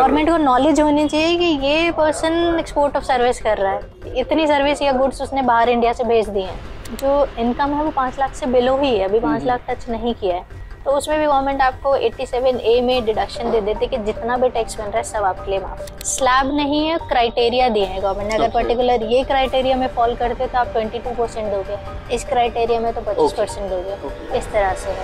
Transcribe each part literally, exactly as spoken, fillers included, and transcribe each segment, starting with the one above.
Government को knowledge होनी चाहिए कि ये पर्सन एक्सपोर्ट ऑफ सर्विस कर रहा है, इतनी सर्विस या गुड्स उसने बाहर इंडिया से भेज दी हैं। जो इनकम है वो पाँच लाख से बिलो ही है, अभी पाँच लाख टच नहीं किया है, तो उसमें भी गवर्नमेंट आपको सत्तासी ए में डिडक्शन दे देती है कि जितना भी टैक्स बन रहा है सब आपके लिए माफ। स्लैब नहीं है, क्राइटेरिया दिए हैं गवर्नमेंट ने, अगर पर्टिकुलर ये क्राइटेरिया में फॉल करते तो आप बाईस परसेंट दोगे, इस क्राइटेरिया में तो पच्चीस परसेंट दोगे, इस तरह से है।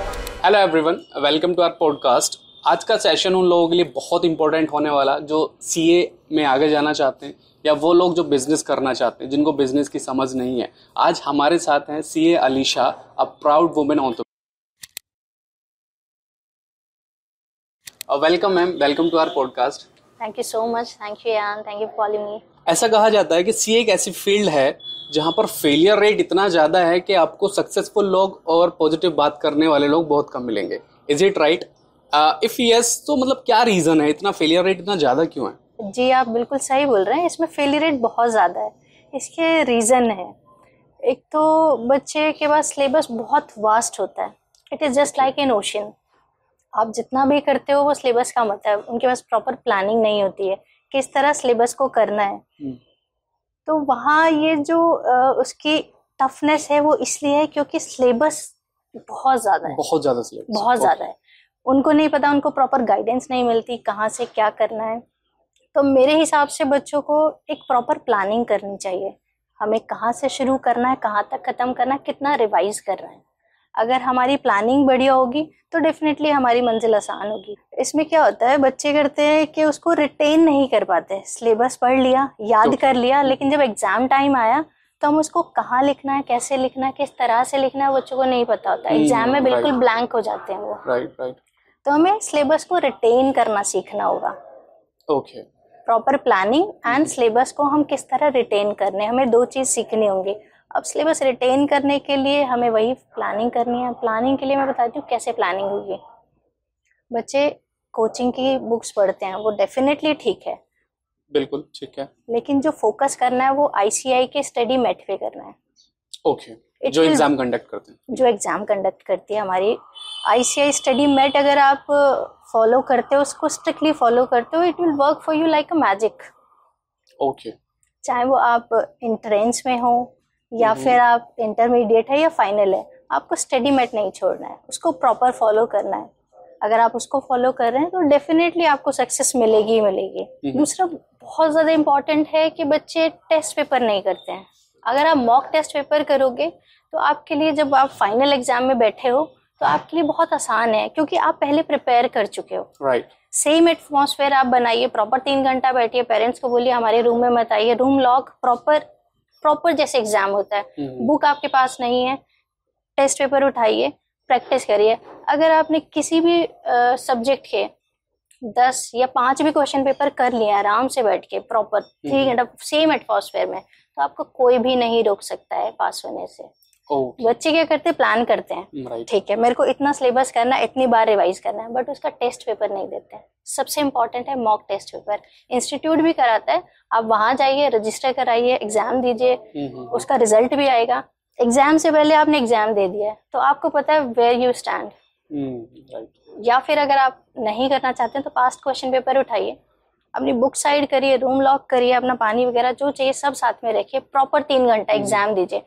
Hello everyone, welcome to our podcast. आज का सेशन उन लोगों के लिए बहुत इंपॉर्टेंट होने वाला जो सीए में आगे जाना चाहते हैं या वो लोग जो बिजनेस करना चाहते हैं, जिनको बिजनेस की समझ नहीं है। आज हमारे साथ हैं CA Alisha, a proud women entrepreneur. Welcome ma'am, welcome to our podcast. Thank you so much, thank you यान, thank you for calling me. ऐसा कहा जाता है कि सीए एक ऐसी फील्ड है जहाँ पर फेलियर रेट इतना ज़्यादा है कि आपको सक्सेसफुल लोग और पॉजिटिव बात करने वाले लोग बहुत कम मिलेंगे। Is it right? If yes तो मतलब क्या रीजन है, इतना फेलियर रेट इतना ज्यादा क्यों है? जी आप बिल्कुल सही बोल रहे हैं, इसमें फेलियर रेट बहुत ज़्यादा है। इसके रीज़न है, एक तो बच्चे के पास सिलेबस बहुत वास्ट होता है, it is just like an ocean. आप जितना भी करते हो वो सिलेबस का मतलब, उनके पास प्रॉपर प्लानिंग नहीं होती है किस तरह सिलेबस को करना है। तो वहाँ ये जो उसकी टफनेस है वो इसलिए है क्योंकि सिलेबस बहुत ज़्यादा है, बहुत ज़्यादा सिलेबस बहुत ज़्यादा है, उनको नहीं पता, उनको प्रॉपर गाइडेंस नहीं मिलती कहाँ से क्या करना है। तो मेरे हिसाब से बच्चों को एक प्रॉपर प्लानिंग करनी चाहिए, हमें कहाँ से शुरू करना है, कहाँ तक ख़त्म करना है, कितना रिवाइज करना है। अगर हमारी प्लानिंग बढ़िया होगी तो डेफिनेटली हमारी मंजिल आसान होगी। इसमें क्या होता है, बच्चे करते हैं कि उसको रिटेन नहीं कर पाते, सिलेबस पढ़ लिया, याद कर लिया, लेकिन जब एग्ज़ाम टाइम आया तो हम उसको कहाँ लिखना है, कैसे लिखना है, किस तरह से लिखना है, बच्चों को नहीं पता होता, एग्ज़ाम में बिल्कुल ब्लैंक हो जाते हैं वो। राइट राइट, तो हमें सिलेबस को रिटेन करना सीखना होगा। Okay, proper planning and syllabus को हम किस तरह रिटेन करने, हमें दो चीज़ सीखनी होंगी। अब सिलेबस रिटेन करने के लिए हमें वही प्लानिंग करनी है। प्लानिंग के लिए मैं बताती हूँ कैसे प्लानिंग होगी। बच्चे कोचिंग की बुक्स पढ़ते हैं, वो डेफिनेटली ठीक है, बिल्कुल ठीक है, लेकिन जो फोकस करना है वो आईसीएआई के स्टडी मेट पे करना है। Okay okay. जो एग्जाम कंडक्ट करते हैं, जो एग्जाम कंडक्ट करती है हमारी आईसीआई स्टडी मेट, अगर आप फॉलो करते हो, उसको स्ट्रिक्टली फॉलो करते हो, it will work for you like a magic. Okay, चाहे वो आप इंट्रेंस में हो या फिर आप इंटरमीडिएट है या फाइनल है, आपको स्टडी मेट नहीं छोड़ना है, उसको प्रॉपर फॉलो करना है। अगर आप उसको फॉलो कर रहे हैं तो डेफिनेटली आपको सक्सेस मिलेगी मिलेगी। दूसरा बहुत ज़्यादा इम्पॉर्टेंट है कि बच्चे टेस्ट पेपर नहीं करते हैं। अगर आप मॉक टेस्ट पेपर करोगे तो आपके लिए, जब आप फाइनल एग्जाम में बैठे हो तो आपके लिए बहुत आसान है क्योंकि आप पहले प्रिपेयर कर चुके हो। राइट, सेम एटमॉस्फेयर आप बनाइए, प्रॉपर तीन घंटा बैठिए, पेरेंट्स को बोलिए हमारे रूम में मत आइए, रूम लॉक, प्रॉपर प्रॉपर जैसे एग्जाम होता है। बुक आपके पास नहीं है, टेस्ट पेपर उठाइए, प्रैक्टिस करिए। अगर आपने किसी भी सब्जेक्ट के दस या पाँच भी क्वेश्चन पेपर कर लिए आराम से बैठ के, प्रॉपर थ्री घंटा सेम एटमॉस्फेयर में, तो आपको कोई भी नहीं रोक सकता है पास होने से। Okay. बच्चे क्या करते हैं, प्लान करते हैं, ठीक right. है मेरे को इतना सिलेबस करना है, इतनी बार रिवाइज करना है, बट उसका टेस्ट पेपर नहीं देते हैं। सबसे इम्पोर्टेंट है मॉक टेस्ट पेपर। इंस्टीट्यूट भी कराता है, आप वहाँ जाइए, रजिस्टर कराइए, एग्जाम दीजिए, उसका रिजल्ट भी आएगा। एग्जाम से पहले आपने एग्जाम दे दिया है तो आपको पता है वेयर यू स्टैंड। या फिर अगर आप नहीं करना चाहते तो पास्ट क्वेश्चन पेपर उठाइए, अपनी बुक साइड करिए, रूम लॉक करिए, अपना पानी वगैरह जो चाहिए सब साथ में रखिए, प्रॉपर तीन घंटा एग्जाम दीजिए,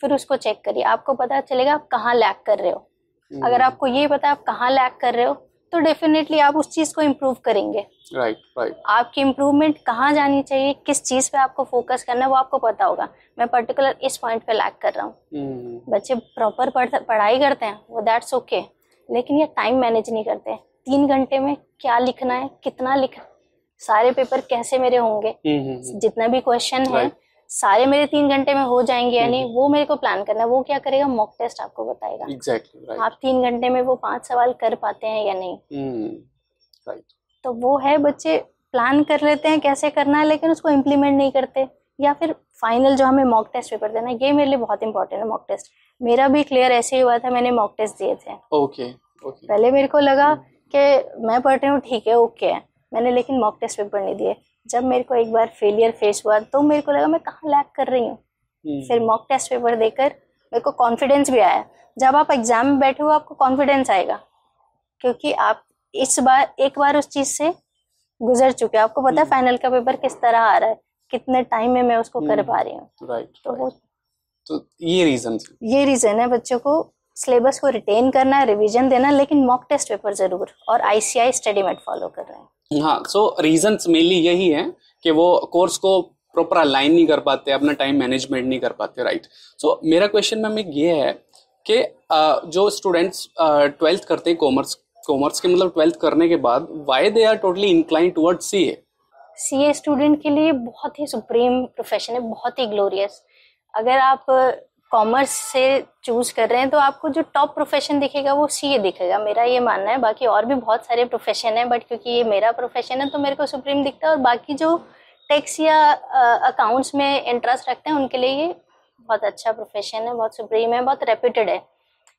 फिर उसको चेक करिए। आपको पता चलेगा आप कहाँ लैग कर रहे हो। अगर आपको ये पता है आप कहाँ लैग कर रहे हो तो डेफिनेटली आप उस चीज़ को इम्प्रूव करेंगे। राइट राइट, आपकी इम्प्रूवमेंट कहाँ जानी चाहिए, किस चीज़ पे आपको फोकस करना है वो आपको पता होगा। मैं पर्टिकुलर इस पॉइंट पे लैग कर रहा हूँ। बच्चे प्रॉपर पढ़ाई करते हैं वो, दैट्स ओके, लेकिन ये टाइम मैनेज नहीं करते। तीन घंटे में क्या लिखना है, कितना लिखना, सारे पेपर कैसे मेरे होंगे, जितना भी क्वेश्चन है सारे मेरे तीन घंटे में हो जाएंगे या नहीं, वो मेरे को प्लान करना है। वो क्या करेगा, मॉक टेस्ट आपको बताएगा। Exactly, right. आप तीन घंटे में वो पांच सवाल कर पाते हैं या नहीं। right. तो वो है, बच्चे प्लान कर लेते हैं कैसे करना है लेकिन उसको इम्प्लीमेंट नहीं करते। या फिर फाइनल जो हमें मॉक टेस्ट पेपर देना है, ये मेरे लिए बहुत इंपॉर्टेंट है। मॉक टेस्ट मेरा भी क्लियर ऐसे ही हुआ था, मैंने मॉक टेस्ट दिए थे। ओके ओके, पहले मेरे को लगा कि मैं पढ़ रही हूँ, ठीक है, ओके है मैंने, लेकिन मॉक टेस्ट पेपर नहीं दिए। जब मेरे को एक बार फेलियर फेस हुआ तो मेरे को लगा मैं कहाँ लैग कर रही हूँ। फिर मॉक टेस्ट पेपर देकर मेरे को कॉन्फिडेंस भी आया। जब आप एग्जाम में बैठे हो आपको कॉन्फिडेंस आएगा क्योंकि आप इस बार एक बार उस चीज़ से गुजर चुके हैं। आपको पता है फाइनल का पेपर किस तरह आ रहा है, कितने टाइम में मैं उसको कर पा रही हूँ। राइट, तो तो ये रीजन ये रीजन है बच्चों को सिलेबस को रिटेन करना, रिवीजन देना, लेकिन मॉक टेस्ट पेपर जरूर और आईसीएआई स्टडी मेथड फॉलो कर रहे हैं। हाँ, सो रीजंस मेनली यही है कि वो कोर्स को प्रॉपर अलाइन नहीं कर पाते, अपना टाइम मैनेजमेंट नहीं कर पाते। राइट, सो मेरा क्वेश्चन मैम एक ये है कि जो स्टूडेंट्स ट्वेल्थ करते हैं कॉमर्स कॉमर्स के मतलब ट्वेल्थ करने के बाद why they are totally incline towards CA. CA student के लिए बहुत ही सुप्रीम प्रोफेशन है, बहुत ही ग्लोरियस। अगर आप कॉमर्स से चूज कर रहे हैं तो आपको जो टॉप प्रोफेशन दिखेगा वो सीए दिखेगा, मेरा ये मानना है। बाकी और भी बहुत सारे प्रोफेशन है, बट क्योंकि ये मेरा प्रोफेशन है तो मेरे को सुप्रीम दिखता है। और बाकी जो टैक्स या अकाउंट्स में इंटरेस्ट रखते हैं उनके लिए ये बहुत अच्छा प्रोफेशन है, बहुत सुप्रीम है, बहुत रेप्यूटेड है।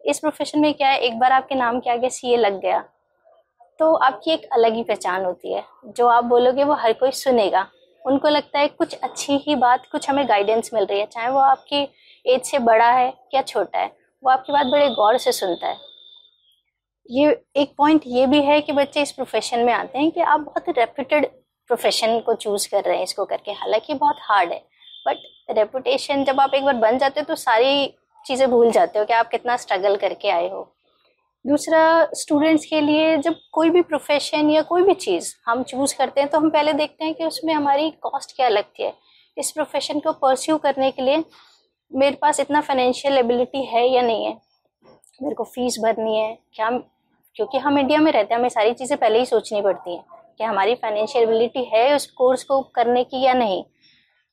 इस प्रोफेशन में क्या है, एक बार आपके नाम के आगे सीए लग गया तो आपकी एक अलग ही पहचान होती है। जो आप बोलोगे वो हर कोई सुनेगा, उनको लगता है कुछ अच्छी ही बात, कुछ हमें गाइडेंस मिल रही है, चाहे वो आपकी एज से बड़ा है या छोटा है, वो आपकी बात बड़े गौर से सुनता है। ये एक पॉइंट ये भी है कि बच्चे इस प्रोफेशन में आते हैं कि आप बहुत रेप्यूटेड प्रोफेशन को चूज़ कर रहे हैं इसको करके। हालांकि बहुत हार्ड है, बट रेपुटेशन जब आप एक बार बन जाते हो तो सारी चीज़ें भूल जाते हो कि आप कितना स्ट्रगल करके आए हो। दूसरा, स्टूडेंट्स के लिए जब कोई भी प्रोफेशन या कोई भी चीज़ हम चूज़ करते हैं तो हम पहले देखते हैं कि उसमें हमारी कॉस्ट क्या लगती है। इस प्रोफेशन को परस्यू करने के लिए मेरे पास इतना फाइनेंशियल एबिलिटी है या नहीं है, मेरे को फीस भरनी है क्या, क्योंकि हम इंडिया में रहते हैं, हमें सारी चीज़ें पहले ही सोचनी पड़ती हैं कि हमारी फाइनेंशियल एबिलिटी है उस कोर्स को करने की या नहीं।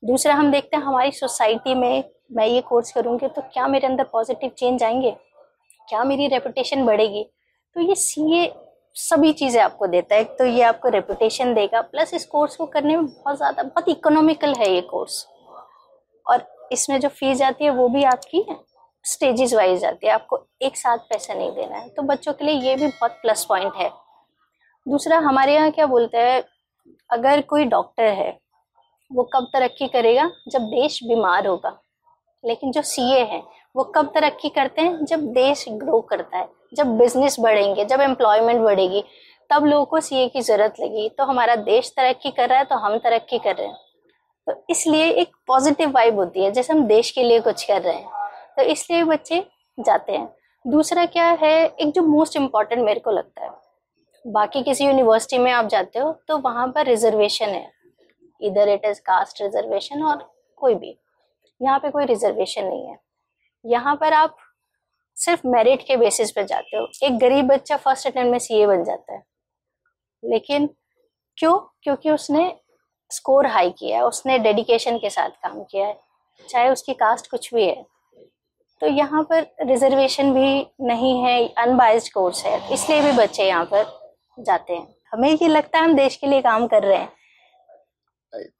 दूसरा, हम देखते हैं हमारी सोसाइटी में मैं ये कोर्स करूँगी तो क्या मेरे अंदर पॉजिटिव चेंज आएंगे, क्या मेरी रेपुटेशन बढ़ेगी। तो ये सीए सभी चीज़ें आपको देता है, तो ये आपको रेपुटेशन देगा, प्लस इस कोर्स को करने में बहुत ज़्यादा बहुत इकोनॉमिकल है ये कोर्स। और इसमें जो फीस जाती है वो भी आपकी स्टेजेस वाइज जाती है, आपको एक साथ पैसा नहीं देना है, तो बच्चों के लिए ये भी बहुत प्लस पॉइंट है। दूसरा, हमारे यहाँ क्या बोलते हैं, अगर कोई डॉक्टर है वो कब तरक्की करेगा, जब देश बीमार होगा। लेकिन जो सीए है वो कब तरक्की करते हैं, जब देश ग्रो करता है, जब बिजनेस बढ़ेंगे, जब एम्प्लॉयमेंट बढ़ेगी, तब लोगों को सीए की ज़रूरत लगी। तो हमारा देश तरक्की कर रहा है तो हम तरक्की कर रहे हैं, तो इसलिए एक पॉजिटिव वाइब होती है जैसे हम देश के लिए कुछ कर रहे हैं, तो इसलिए बच्चे जाते हैं। दूसरा क्या है, एक जो मोस्ट इम्पॉर्टेंट मेरे को लगता है, बाकी किसी यूनिवर्सिटी में आप जाते हो तो वहाँ पर रिजर्वेशन है, इधर इट इज़ कास्ट रिजर्वेशन और कोई भी, यहाँ पे कोई रिजर्वेशन नहीं है। यहाँ पर आप सिर्फ मेरिट के बेसिस पे जाते हो। एक गरीब बच्चा फर्स्ट अटेम्प्ट में सीए बन जाता है, लेकिन क्यों? क्योंकि उसने स्कोर हाई किया है, उसने डेडिकेशन के साथ काम किया है, चाहे उसकी कास्ट कुछ भी है। तो यहाँ पर रिजर्वेशन भी नहीं है, अनबाइज्ड कोर्स है, इसलिए भी बच्चे यहाँ पर जाते हैं। हमें ये लगता है हम देश के लिए काम कर रहे हैं,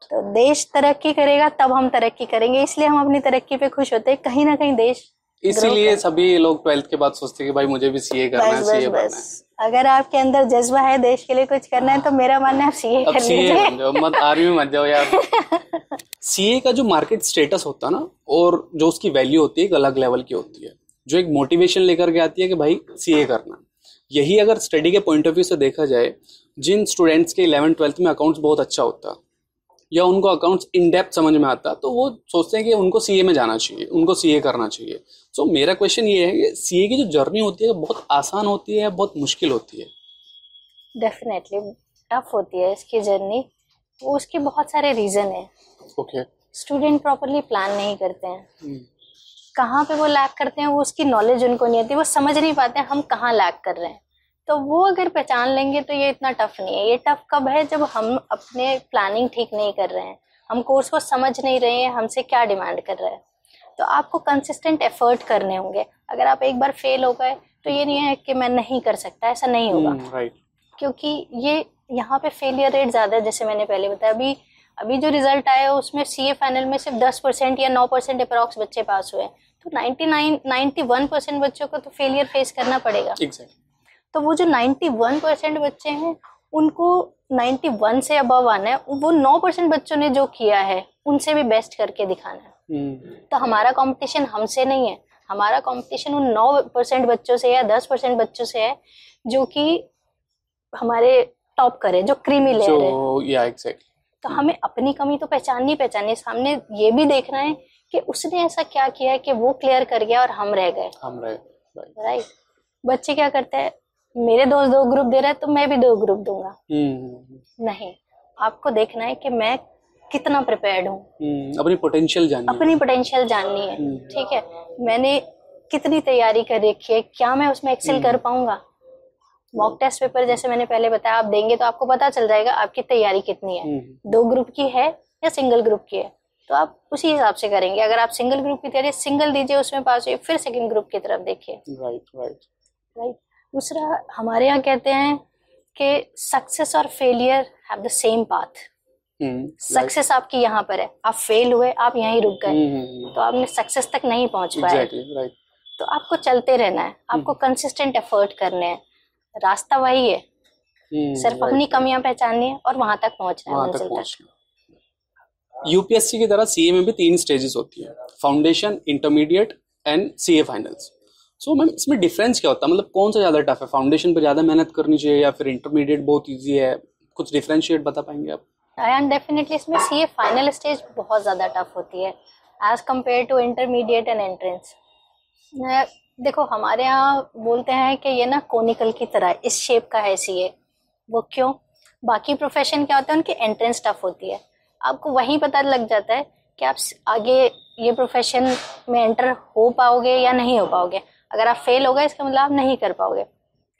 तो देश तरक्की करेगा तब हम तरक्की करेंगे, इसलिए हम अपनी तरक्की पे खुश होते हैं। कहीं ना कहीं देश, इसीलिए सभी लोग ट्वेल्थ के बाद सोचते हैं कि भाई मुझे भी सीए करना है, सीए बनना है। अगर आपके अंदर जज्बा है देश के लिए कुछ करना है तो मेरा मानना है आप सीए कर लीजिए, मत जाओ, मत आर्मी मत जाओ यार। सीए का जो मार्केट स्टेटस होता है ना, और जो उसकी वैल्यू होती है एक अलग लेवल की होती है, जो एक मोटिवेशन लेकर के आती है कि भाई सीए करना। यही अगर स्टडी के पॉइंट ऑफ व्यू से देखा जाए, जिन स्टूडेंट्स के इलेवन ट्वेल्थ में अकाउंट्स बहुत अच्छा होता या उनको अकाउंट्स इन डेप्थ समझ में आता, तो वो सोचते हैं कि उनको सीए में जाना चाहिए, उनको सीए करना चाहिए। सो so, मेरा क्वेश्चन ये है कि सीए की जो जर्नी होती है बहुत आसान होती है बहुत मुश्किल होती है? डेफिनेटली टफ होती है इसकी जर्नी, वो उसके बहुत सारे रीज़न है। ओके, स्टूडेंट प्रॉपरली प्लान नहीं करते हैं। hmm. कहाँ पे वो लैक करते हैं, वो उसकी नॉलेज उनको नहीं आती, वो समझ नहीं पाते हम कहाँ लैक कर रहे हैं। तो वो अगर पहचान लेंगे तो ये इतना टफ नहीं है। ये टफ कब है, जब हम अपने प्लानिंग ठीक नहीं कर रहे हैं, हम कोर्स को समझ नहीं रहे हैं, हमसे क्या डिमांड कर रहा है। तो आपको कंसिस्टेंट एफर्ट करने होंगे। अगर आप एक बार फेल हो गए तो ये नहीं है कि मैं नहीं कर सकता, ऐसा नहीं होगा। hmm, right. क्योंकि ये यहाँ पे फेलियर रेट ज़्यादा है, जैसे मैंने पहले बताया। अभी अभी जो रिजल्ट आया उसमें सीए फाइनल में सिर्फ दस परसेंट या नौ परसेंट अप्रॉक्स बच्चे पास हुए, तो ninety nine ninety one percent बच्चों को तो फेलियर फेस करना पड़ेगा। exactly. तो वो जो इक्यानवे परसेंट बच्चे हैं उनको इक्यानवे से अबव आना है, वो नौ परसेंट बच्चों ने जो किया है उनसे भी बेस्ट करके दिखाना है। hmm. तो हमारा कंपटीशन हमसे नहीं है, हमारा कंपटीशन उन नौ परसेंट बच्चों से या दस परसेंट बच्चों से है जो कि हमारे टॉप करें, जो क्रीमी लेयर है। so, yeah, exactly. तो हमें अपनी कमी तो पहचाननी पहचाननी सामने ये भी देखना है कि उसने ऐसा क्या किया है कि वो क्लियर कर गया और हम रह गए। हम रह गए, राइट। बच्चे क्या करते हैं, मेरे दोस्त दो ग्रुप दे रहे हैं तो मैं भी दो ग्रुप दूंगा। नहीं, आपको देखना है कि मैं कितना प्रिपेयर्ड हूँ, अपनी पोटेंशियल जाननी अपनी पोटेंशियल जाननी है, ठीक है, मैंने कितनी तैयारी कर रखी है, क्या मैं उसमें एक्सेल कर पाऊंगा। मॉक टेस्ट पेपर जैसे मैंने पहले बताया, आप देंगे तो आपको पता चल जाएगा आपकी तैयारी कितनी है, दो ग्रुप की है या सिंगल ग्रुप की है, तो आप उसी हिसाब से करेंगे। अगर आप सिंगल ग्रुप की तैयारी सिंगल दीजिए, उसमें पास हुए, फिर सेकंड ग्रुप की तरफ देखिए। राइट राइट राइट दूसरा, हमारे यहाँ कहते हैं कि सक्सेस और failure have the same path. Success आपकी यहाँ पर है, आप फेल हुए, आप यहाँ ही रुक गए, तो आपने सक्सेस तक नहीं पहुँच पाए। राइट, तो आपको चलते रहना है, आपको कंसिस्टेंट एफर्ट करने हैं, रास्ता वही है, सिर्फ अपनी कमियां पहचाननी है और वहां तक पहुंचना है। यूपीएससी की तरह सीए में भी तीन स्टेजेस होती है, foundation, intermediate and CA finals. So ma'am, इसमें डिफरेंस क्या होता है, मतलब कौन सा ज्यादा टफ है, फाउंडेशन पे ज्यादा मेहनत करनी चाहिए या फिर इंटरमीडिएट बहुत इजी है, कुछ डिफरेंशिएट बता पाएंगे आप? एंड डेफिनेटली इसमें सीए फाइनल स्टेज बहुत ज्यादा टफ होती है as compare to intermediate and entrance. देखो, हमारे यहाँ बोलते हैं कि ये ना कोनिकल की तरह इस शेप का है सीए, वो क्यों? बाकी प्रोफेशन क्या होता है, उनकी एंट्रेंस टफ होती है, आपको वहीं पता लग जाता है कि आप आगे ये प्रोफेशन में एंटर हो पाओगे या नहीं हो पाओगे। अगर आप फेल हो गए, इसका मतलब आप नहीं कर पाओगे,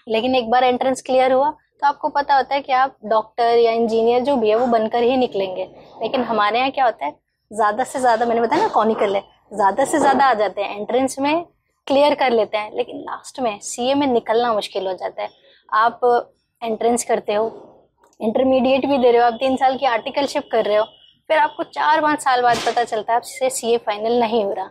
लेकिन एक बार एंट्रेंस क्लियर हुआ तो आपको पता होता है कि आप डॉक्टर या इंजीनियर जो भी है वो बनकर ही निकलेंगे। लेकिन हमारे यहाँ क्या होता है, ज़्यादा से ज़्यादा, मैंने बताया ना कॉनिकल है, ज़्यादा से ज़्यादा आ जाते हैं, एंट्रेंस में क्लियर कर लेते हैं, लेकिन लास्ट में सीए में निकलना मुश्किल हो जाता है। आप एंट्रेंस करते हो, इंटरमीडिएट भी दे रहे हो, आप तीन साल की आर्टिकलशिप कर रहे हो, फिर आपको चार पाँच साल बाद पता चलता है आपसे सीए फाइनल नहीं हो रहा।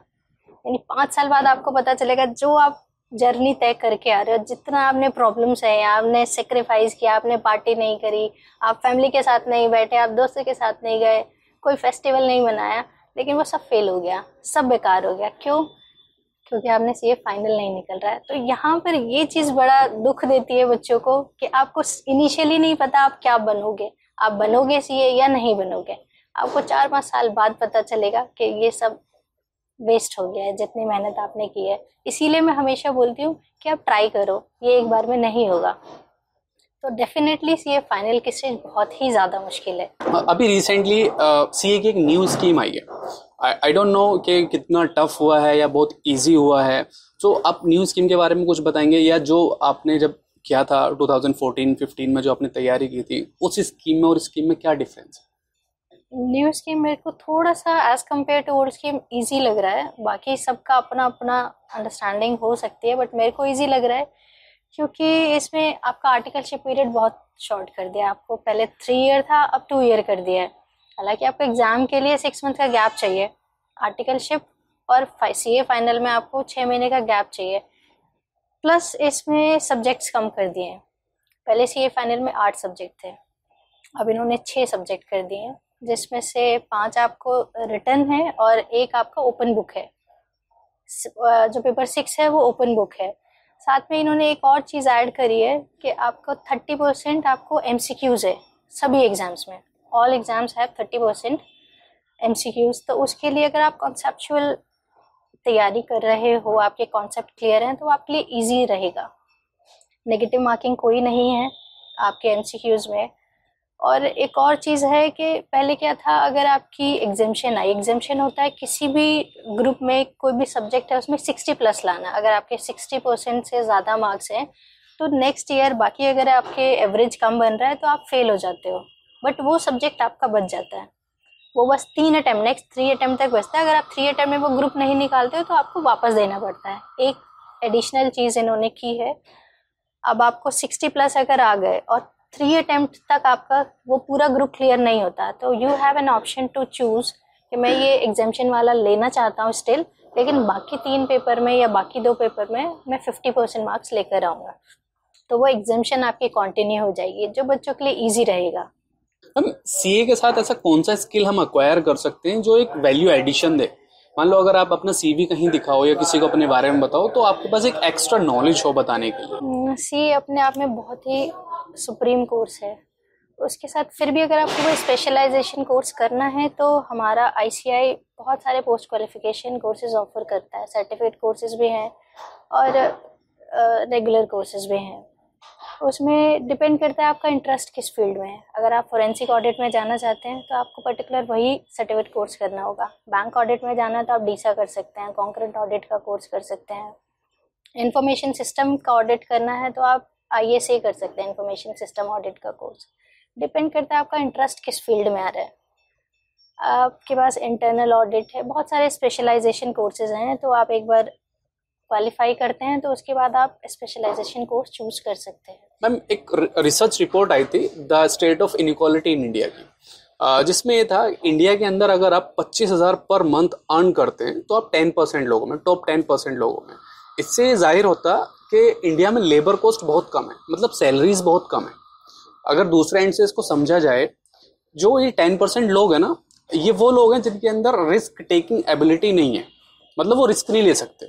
यानी पाँच साल बाद आपको पता चलेगा जो आप जर्नी तय करके आ रहे हो, जितना आपने प्रॉब्लम्स है, आपने सेक्रीफाइस किया, आपने पार्टी नहीं करी, आप फैमिली के साथ नहीं बैठे, आप दोस्तों के साथ नहीं गए, कोई फेस्टिवल नहीं मनाया, लेकिन वो सब फेल हो गया, सब बेकार हो गया। क्यों? क्योंकि आपने सीए फाइनल नहीं निकल रहा है। तो यहाँ पर ये चीज़ बड़ा दुख देती है बच्चों को कि आपको इनिशियली नहीं पता आप क्या बनोगे, आप बनोगे सीए या नहीं बनोगे, आपको चार पाँच साल बाद पता चलेगा कि ये सब वेस्ट हो गया है, जितनी मेहनत आपने की है। इसीलिए मैं हमेशा बोलती हूँ कि आप ट्राई करो, ये एक बार में नहीं होगा। तो डेफिनेटली सीए फाइनल की स्टेज बहुत ही ज़्यादा मुश्किल है। अभी रिसेंटली सीए की एक न्यू स्कीम आई है, आई डोंट नो कि कितना टफ हुआ है या बहुत इजी हुआ है, तो so, आप न्यू स्कीम के बारे में कुछ बताएंगे, या जो आपने जब किया था ट्वेंटी फोर्टीन फिफ्टीन में जो आपने तैयारी की थी, उस स्कीम में और स्कीम में क्या डिफरेंस है? न्यू स्कीम मेरे को थोड़ा सा as compare to old scheme easy लग रहा है, बाकी सबका अपना अपना अंडरस्टैंडिंग हो सकती है, बट मेरे को ईजी लग रहा है क्योंकि इसमें आपका आर्टिकलशिप पीरियड बहुत शॉर्ट कर दिया, आपको पहले थ्री ईयर था, अब टू ईयर कर दिया है। हालांकि आपको एग्ज़ाम के लिए सिक्स मंथ का गैप चाहिए, आर्टिकलशिप और सीए फाइनल में आपको छः महीने का गैप चाहिए, प्लस इसमें सब्जेक्ट्स कम कर दिए हैं। पहले सीए फाइनल में आठ सब्जेक्ट थे, अब इन्होंने छः सब्जेक्ट कर दिए हैं, जिसमें से पाँच आपको रिटर्न है और एक आपका ओपन बुक है। जो पेपर सिक्स है वो ओपन बुक है। साथ में इन्होंने एक और चीज़ ऐड करी है कि आपको थर्टी परसेंट आपको एमसीक्यूज़ है सभी एग्ज़ाम्स में, all exams have thirty percent MCQs. तो उसके लिए अगर आप कॉन्सेप्चुअल तैयारी कर रहे हो, आपके कॉन्सेप्ट क्लियर हैं, तो आपके लिए इजी रहेगा। नेगेटिव मार्किंग कोई नहीं है आपके एमसीक्यूज़ में। और एक और चीज़ है कि पहले क्या था, अगर आपकी एग्जेम्पशन आई, एग्जेम्पशन होता है किसी भी ग्रुप में, कोई भी सब्जेक्ट है उसमें सिक्सटी प्लस लाना, अगर आपके सिक्सटी परसेंट से ज़्यादा मार्क्स हैं तो नेक्स्ट ईयर, बाकी अगर आपके एवरेज कम बन रहा है तो आप फेल हो जाते हो, बट वो सब्जेक्ट आपका बच जाता है। वो बस तीन अटैम्प्ट, नेक्स्ट थ्री अटैम्प्ट तक बचता है। अगर आप थ्री अटैम्प्ट में वो ग्रुप नहीं निकालते हो तो आपको वापस देना पड़ता है। एक एडिशनल चीज़ इन्होंने की है, अब आपको सिक्सटी प्लस अगर आ गए और थ्री अटैम्प्ट तक आपका वो पूरा ग्रुप क्लियर नहीं होता, तो you have an option to choose कि मैं ये एग्जाम्शन वाला लेना चाहता हूँ स्टिल, लेकिन बाकी तीन पेपर में या बाकी दो पेपर में मैं फिफ्टी परसेंट मार्क्स लेकर आऊँगा, तो वो एग्जाम्शन आपकी कंटिन्यू हो जाएगी, जो बच्चों के लिए ईजी रहेगा। हम सीए के साथ ऐसा कौन सा स्किल हम अक्वायर कर सकते हैं जो एक वैल्यू एडिशन दे? मान लो अगर आप अपना सीवी कहीं दिखाओ या किसी को अपने बारे में बताओ तो आपके पास एक एक्स्ट्रा नॉलेज हो बताने के लिए। सीए अपने आप में बहुत ही सुप्रीम कोर्स है, उसके साथ फिर भी अगर आपको कोई स्पेशलाइजेशन कोर्स करना है तो हमारा आई सी ए आई बहुत सारे पोस्ट क्वालिफिकेशन कोर्सेज ऑफर करता है, सर्टिफिकेट कोर्सेज भी हैं और रेगुलर कोर्सेज भी हैं। उसमें डिपेंड करता है आपका इंटरेस्ट किस फील्ड में है। अगर आप फॉरेंसिक ऑडिट में जाना चाहते हैं तो आपको पर्टिकुलर वही सर्टिफिकेट कोर्स करना होगा। बैंक ऑडिट में जाना है तो आप डीसा कर सकते हैं, कॉन्करेंट ऑडिट का कोर्स कर सकते हैं। इंफॉर्मेशन सिस्टम का ऑडिट करना है तो आप आई एस ए कर सकते हैं, इंफॉर्मेशन सिस्टम ऑडिट का कोर्स। डिपेंड करता है आपका इंटरेस्ट किस फील्ड में आ रहा है। आपके पास इंटरनल ऑडिट है, बहुत सारे स्पेशलाइजेशन कोर्सेज हैं, तो आप एक बार क्वालिफाई करते हैं तो उसके बाद आप स्पेशलाइजेशन कोर्स चूज कर सकते हैं। मैम, एक रिसर्च रिपोर्ट आई थी the state of inequality in India की, जिसमें ये था इंडिया के अंदर अगर आप पच्चीस हज़ार पर मंथ अर्न करते हैं तो आप टेन परसेंट लोगों में, टॉप टेन परसेंट लोगों में। इससे जाहिर होता कि इंडिया में लेबर कॉस्ट बहुत कम है, मतलब सैलरीज बहुत कम है। अगर दूसरे एंड से इसको समझा जाए, जो ये टेन परसेंट लोग हैं ना, ये वो लोग हैं जिनके अंदर रिस्क टेकिंग एबिलिटी नहीं है, मतलब वो रिस्क नहीं ले सकते,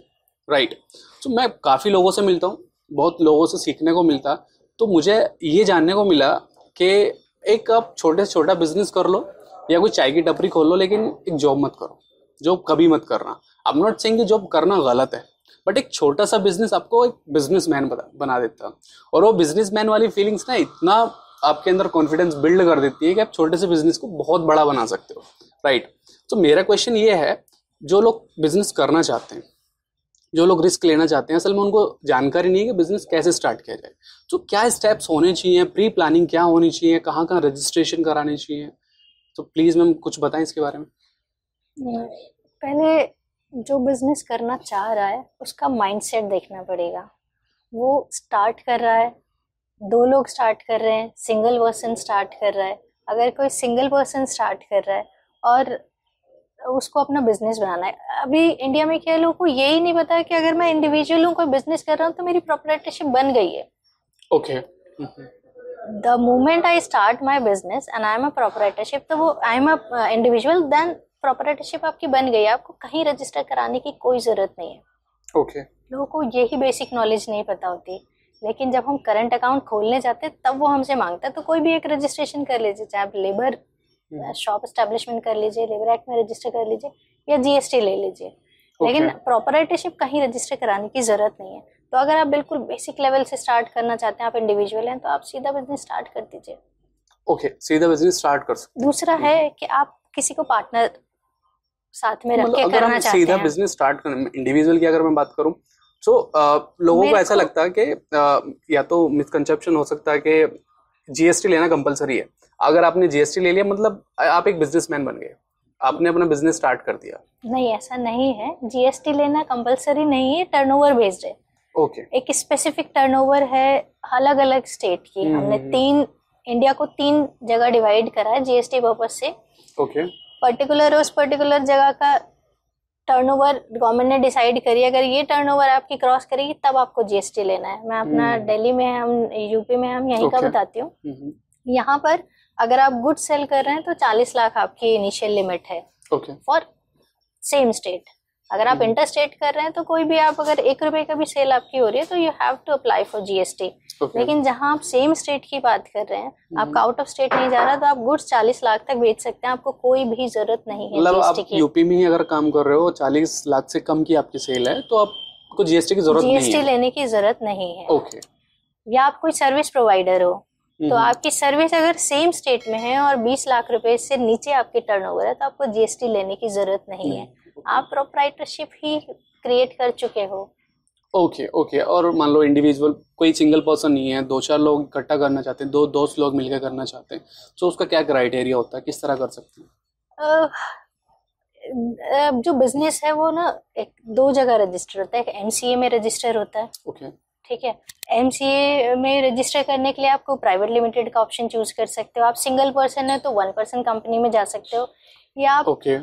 राइट। तो मैं काफ़ी लोगों से मिलता हूँ, बहुत लोगों से सीखने को मिलता, तो मुझे ये जानने को मिला कि एक आप छोटे से छोटा बिजनेस कर लो या कोई चाय की टपरी खोल लो, लेकिन एक जॉब मत करो। जॉब कभी मत करना। आई एम नॉट सेइंग कि जॉब करना गलत है, बट एक छोटा सा बिजनेस आपको एक बिजनेसमैन बना देता, और वो बिजनेसमैन वाली फीलिंग्स ना इतना आपके अंदर कॉन्फिडेंस बिल्ड कर देती है कि आप छोटे से बिजनेस को बहुत बड़ा बना सकते हो, राइट। तो मेरा क्वेश्चन ये है, जो लोग बिजनेस करना चाहते हैं, जो लोग रिस्क लेना चाहते हैं, असल में उनको जानकारी नहीं है कि बिजनेस कैसे स्टार्ट किया जाए, तो क्या स्टेप्स होने चाहिए, प्री प्लानिंग क्या होनी चाहिए, कहाँ कहाँ रजिस्ट्रेशन करानी चाहिए, तो प्लीज़ मैम कुछ बताएं इसके बारे में। पहले जो बिजनेस करना चाह रहा है उसका माइंडसेट देखना पड़ेगा। वो स्टार्ट कर रहा है, दो लोग स्टार्ट कर रहे हैं, सिंगल पर्सन स्टार्ट कर रहा है। अगर कोई सिंगल पर्सन स्टार्ट कर रहा है और उसको अपना बिजनेस बनाना है, अभी इंडिया में क्या लोगों को यही नहीं पता है कि अगर मैं इंडिविजुअल हूँ, कोई बिजनेस कर रहा हूँ, तो मेरी प्रॉपर्टीशिप बन गई है। Okay, the moment I start my business and I am a proprietorship, तो वो I am a individual, then proprietorship आपकी बन गई, आपको कहीं रजिस्टर कराने की कोई जरूरत नहीं है। Okay okay. लोगों को यही बेसिक नॉलेज नहीं पता होती, लेकिन जब हम करंट अकाउंट खोलने जाते तब वो हमसे मांगता है। तो कोई भी एक रजिस्ट्रेशन कर लीजिए, चाहे आप लेबर शॉप एस्टेब्लिशमेंट कर लीजिए, लेबर एक्ट में रजिस्टर कर लीजिए, या जीएसटी ले लीजिए, okay. लेकिन प्रॉपर्टीशिप कहीं रजिस्टर कराने की जरूरत नहीं है। तो अगर आप बिल्कुल बेसिक लेवल से स्टार्ट करना चाहते हैं, आप इंडिविजुअल हैं, तो आप सीधा बिजनेस स्टार्ट कर दीजिए। ओके okay, सीधा बिजनेस स्टार्ट कर सकते हैं। दूसरा है कि आप किसी को पार्टनर साथ में रख के करना चाहते हैं। सीधा बिजनेस स्टार्ट करना, इंडिविजुअल की अगर मैं बात करूं तो लोगों को ऐसा लगता है कि, या तो मिसकंसेप्शन हो सकता है कि जीएसटी लेना कंपलसरी है। अगर आपने जीएसटी ले लिया मतलब आप एक बिजनेसमैन बन गए, आपने अपना बिजनेस स्टार्ट कर दिया। नहीं, ऐसा नहीं है। जीएसटी लेना कंपलसरी नहीं है, टर्नओवर बेस्ड है। Okay okay. एक स्पेसिफिक टर्नओवर है अलग अलग स्टेट की। हमने तीन इंडिया को तीन जगह डिवाइड करा है जीएसटी पर्पस से। Okay okay. पर्टिकुलर उस पर्टिकुलर जगह का टर्नओवर गवर्नमेंट ने डिसाइड करी, अगर ये टर्नओवर आपकी क्रॉस करेगी तब आपको जीएसटी लेना है। मैं अपना दिल्ली में, हम यूपी में, हम यहीं okay. का बताती हूँ। यहाँ पर अगर आप गुड्स सेल कर रहे हैं तो चालीस लाख आपकी इनिशियल लिमिट है फॉर सेम स्टेट। अगर आप इंटर स्टेट कर रहे हैं तो कोई भी आप अगर एक रुपए का भी सेल आपकी हो रही है तो you have to apply for GST. लेकिन जहाँ आप सेम स्टेट की बात कर रहे हैं, आपका आउट ऑफ स्टेट नहीं जा रहा, तो आप गुड्स चालीस लाख तक बेच सकते हैं, आपको कोई भी जरूरत नहीं है। मतलब आप यूपी में ही अगर काम कर रहे हो, चालीस लाख से कम की आपकी सेल है, तो आपको जीएसटी की जरूरत नहीं है, जीएसटी लेने की जरूरत नहीं है। ओके। या आप कोई सर्विस प्रोवाइडर हो, तो आपकी सर्विस अगर सेम स्टेट में है और बीस लाख रुपए से नीचे आपकी टर्नओवर है, तो आपको जीएसटी लेने की जरूरत नहीं है, आप प्रोप्राइटरशिप ही क्रिएट कर चुके हो। Okay okay, okay okay. और मान लो इंडिविजुअल, कोई सिंगल पर्सन नहीं है, दो चार लोग इकट्ठा करना चाहते हैं, दो दोस्त लोग मिलकर करना चाहते हैं, तो उसका क्या क्राइटेरिया होता है, किस तरह कर सकते हैं? जो बिजनेस है वो ना एक दो जगह रजिस्टर होता है, एक एमसीए में रजिस्टर होता है। Okay okay. ठीक है। एमसीए में रजिस्टर करने के लिए आपको प्राइवेट लिमिटेड का ऑप्शन चूज कर सकते हो। आप सिंगल पर्सन है तो वन पर्सन कंपनी में जा सकते हो, या आप okay.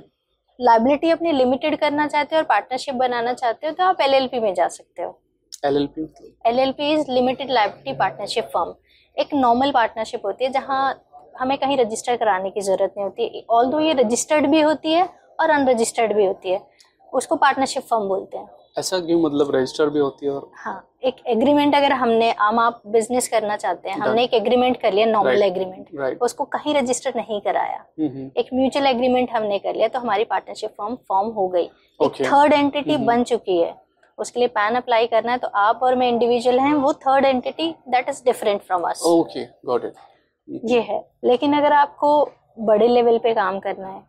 लाइबिलिटी अपनी लिमिटेड करना चाहते हो और पार्टनरशिप बनाना चाहते हो तो आप एलएलपी में जा सकते हो। LLP LLP is limited liability partnership firm. एक नॉर्मल पार्टनरशिप होती है जहां हमें कहीं रजिस्टर कराने की जरूरत नहीं होती, ऑल्दो ये रजिस्टर्ड भी होती है और अनरजिस्टर्ड भी होती है, उसको पार्टनरशिप फर्म बोलते हैं। ऐसा क्यों? मतलब रजिस्टर भी होती है और हाँ, एक एग्रीमेंट अगर हमने आम आप बिजनेस करना चाहते हैं, हमने एक एग्रीमेंट कर लिया नॉर्मल एग्रीमेंट, उसको कहीं रजिस्टर नहीं कराया, एक म्यूचुअल एग्रीमेंट हमने कर लिया तो हमारी पार्टनरशिप फॉर्म फॉर्म हो गई, एक थर्ड एंटिटी बन चुकी है, उसके लिए पैन अप्लाई करना है तो आप और मैं इंडिविजुअल हैं, वो third entity that is different from us. Okay, got it. ये है। लेकिन अगर आपको बड़े लेवल पे काम करना है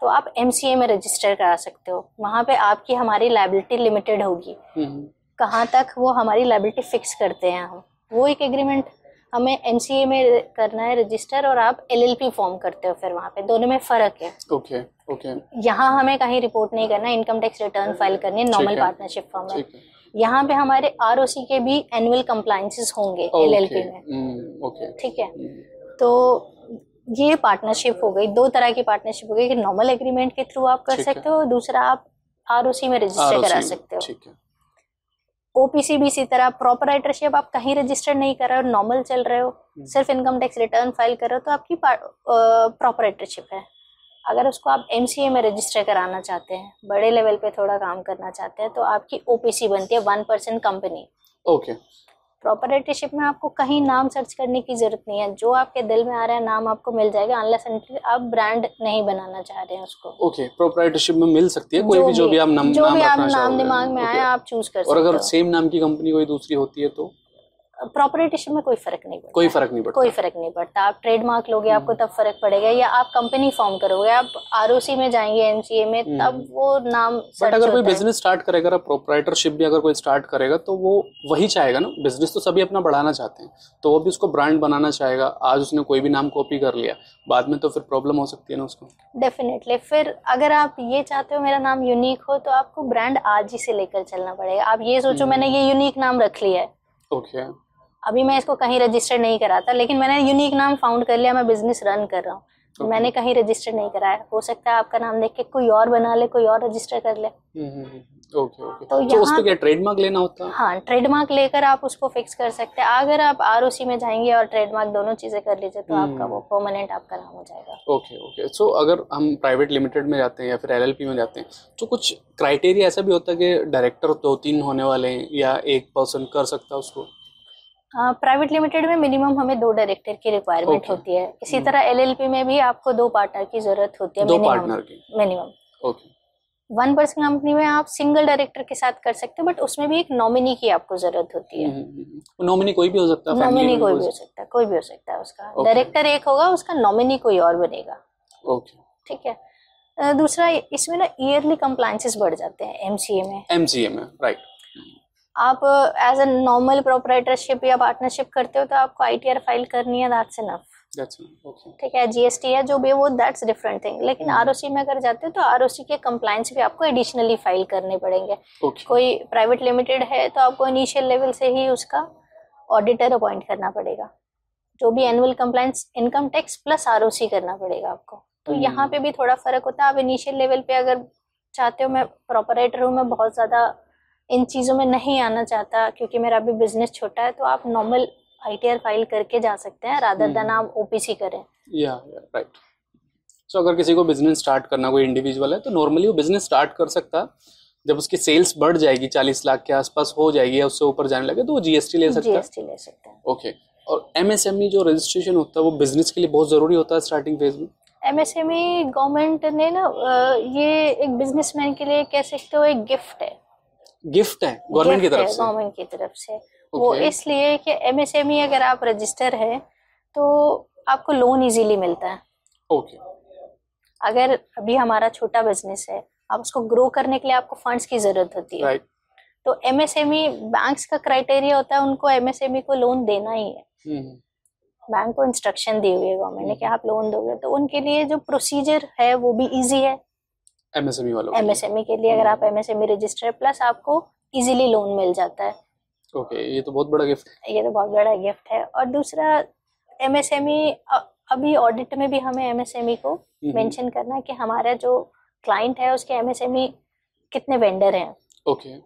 तो आप एमसीए में रजिस्टर करा सकते हो, वहाँ पे आपकी हमारी लायबिलिटी लिमिटेड होगी, कहाँ तक वो हमारी लायबिलिटी फिक्स करते हैं हम, वो एक एग्रीमेंट हमें एमसीए में करना है रजिस्टर, और आप एलएलपी फॉर्म करते हो, फिर वहाँ पे दोनों में फर्क है। Okay okay. यहाँ हमें कहीं रिपोर्ट नहीं करना, इनकम टैक्स रिटर्न फाइल करनी है नॉर्मल पार्टनरशिप फॉर्म में। यहाँ पे हमारे आरओसी के भी एनुअल कम्प्लाइंसेस होंगे एलएलपी में, ठीक है। तो ये पार्टनरशिप हो गई, दो तरह की पार्टनरशिप हो गई, कि नॉर्मल एग्रीमेंट के थ्रू आप कर सकते हो, दूसरा आप आरओसी में रजिस्टर करा सकते हो। ओपीसी भी इसी तरह, प्रोपराइटरशिप आप कहीं रजिस्टर नहीं कर रहे हो, नॉर्मल चल रहे हो, सिर्फ इनकम टैक्स रिटर्न फाइल कर रहे हो, तो आपकी प्रोपराइटरशिप है। अगर उसको आप एमसीए में रजिस्टर कराना चाहते हैं, बड़े लेवल पे थोड़ा काम करना चाहते हैं, तो आपकी ओपीसी बनती है one percent company. Okay. Proprietorship में आपको कहीं नाम सर्च करने की जरूरत नहीं है, जो आपके दिल में आ रहा है नाम आपको मिल जाएगा, अनलेस आप ब्रांड नहीं बनाना चाह रहे हैं उसको। ओके, प्रोपराइटरशिप में मिल सकती है, कोई भी जो भी आप नाम जो भी आप नाम दिमाग में आए आप चूज कर सकते हो। और अगर सेम नाम की कंपनी कोई दूसरी होती है तो प्रॉपर्टीशिप में कोई फर्क नहीं पड़ता, कोई फर्क नहीं पड़ता, कोई फर्क नहीं पड़ता। आप ट्रेडमार्क लोगे आपको तब फर्क पड़ेगा, या आप कंपनी फॉर्म करोगे, आप आरओसी में जाएंगे एमसीए में, तब वो नाम। बट अगर कोई बिजनेस स्टार्ट करेगा, अगर प्रोपराइटरशिप भी अगर कोई स्टार्ट करेगा तो वो वही चाहेगा ना, बिजनेस तो सभी अपना बढ़ाना चाहते हैं, तो वो भी उसको ब्रांड बनाना चाहेगा। आज उसने कोई भी नाम कॉपी कर लिया, बाद में तो फिर प्रॉब्लम हो सकती है ना उसको। डेफिनेटली। फिर अगर आप ये चाहते हो मेरा नाम यूनिक हो, तो आपको ब्रांड आज ही से लेकर चलना पड़ेगा। आप ये सोचो मैंने ये यूनिक नाम रख लिया है, ओके, अभी मैं इसको कहीं रजिस्टर नहीं कराता, लेकिन मैंने यूनिक नाम फाउंड कर लिया, मैं बिजनेस रन कर रहा हूँ, okay. मैंने कहीं रजिस्टर नहीं कराया, हो सकता है आपका नाम देख के कोई और बना ले, कोई और रजिस्टर कर ले। Okay okay. तो यहाँ उसको क्या ट्रेडमार्क लेना होता है? हाँ, ट्रेडमार्क लेकर आप उसको फिक्स कर सकते हैं। अगर आप आरओसी में जाएंगे और ट्रेडमार्क दोनों चीजें कर लीजिए तो आपका वो परमानेंट आपका नाम हो जाएगा। Okay okay. सो अगर हम प्राइवेट लिमिटेड में जाते हैं या फिर एलएलपी में जाते हैं तो कुछ क्राइटेरिया ऐसा भी होता है कि डायरेक्टर दो तीन होने वाले हैं या एक पर्सन कर सकता है उसको? प्राइवेट लिमिटेड में मिनिमम हमें दो डायरेक्टर की रिक्वायरमेंट okay. होती है। इसी तरह एलएलपी में भी आपको दो पार्टनर की जरूरत होती है, दो पार्टनर की minimum. Okay. One person company में आप सिंगल डायरेक्टर के साथ कर सकते हो, बट उसमें भी एक नॉमिनी की आपको जरूरत होती है। नॉमिनी कोई भी हो सकता है, नॉमिनी कोई भी हो सकता है, कोई भी हो सकता है। उसका डायरेक्टर एक होगा, उसका नॉमिनी कोई और बनेगा। ओके, ठीक है। दूसरा, इसमें ना ईयरली कंप्लायंसेस बढ़ जाते हैं एमसीए में। एमसीए में, राइट। आप एज ए नॉर्मल प्रोपराइटरशिप या पार्टनरशिप करते हो तो आपको आईटीआर फाइल करनी है, दैट्स इनफ, ठीक है। जीएसटी है जो भी वो, दैट्स डिफरेंट थिंग। लेकिन आरओसी में अगर जाते हो तो आरओसी के कंप्लायंस भी आपको एडिशनली फाइल करने पड़ेंगे। okay. कोई प्राइवेट लिमिटेड है तो आपको इनिशियल लेवल से ही उसका ऑडिटर अपॉइंट करना पड़ेगा, जो भी annual compliance income tax plus ROC करना पड़ेगा आपको। तो hmm. यहाँ पे भी थोड़ा फर्क होता है। आप इनिशियल लेवल पे अगर चाहते हो मैं प्रोपराइटर हूँ, मैं बहुत ज्यादा इन चीज़ों में नहीं आना चाहता क्योंकि मेरा अभी बिजनेस छोटा है, तो आप नॉर्मल आईटीआर फाइल करके जा सकते हैं रादर देन आप ओपीसी करें। या राइट। सो अगर किसी को बिजनेस स्टार्ट करना, कोई इंडिविजुअल है तो नॉर्मली वो बिजनेस स्टार्ट कर सकता, जब उसकी सेल्स बढ़ जाएगी चालीस लाख के आसपास हो जाएगी या उससे ऊपर जाने लगे तो वो जीएसटी ले सकता है। जीएसटी ले सकता है। ओके। और एमएसएमई जो रजिस्ट्रेशन होता है वो बिजनेस के लिए बहुत जरूरी होता है स्टार्टिंग फेज में? एमएसएमई गवर्नमेंट ने ना ये एक बिजनेसमैन के लिए कह सकते हो एक गिफ्ट है। गिफ्ट है गवर्नमेंट की तरफ से? गवर्नमेंट की तरफ से। okay. वो इसलिए कि एमएसएमई अगर आप रजिस्टर है तो आपको लोन इजीली मिलता है। Okay okay. अगर अभी हमारा छोटा बिजनेस है, आप उसको ग्रो करने के लिए आपको फंड्स की जरूरत होती है। right. तो एमएसएमई बैंक्स का क्राइटेरिया होता है, उनको एमएसएमई को लोन देना ही है। hmm. बैंक को इंस्ट्रक्शन दी हुई है गवर्नमेंट ने कि आप लोन दोगे, तो उनके लिए जो प्रोसीजर है वो भी इजी है एमएसएमई वालों एमएसएमई के लिए। अगर आप एमएसएमई रजिस्टर प्लस आपको इजीली लोन मिल जाता है। ओके okay, ये तो बहुत बड़ा गिफ्ट है। ये तो बहुत बड़ा गिफ्ट है। और दूसरा, एमएसएमई अभी ऑडिट में भी हमें एमएसएमई को मेंशन करना है कि हमारा जो क्लाइंट है उसके एमएसएमई कितने वेंडर हैं। Okay okay.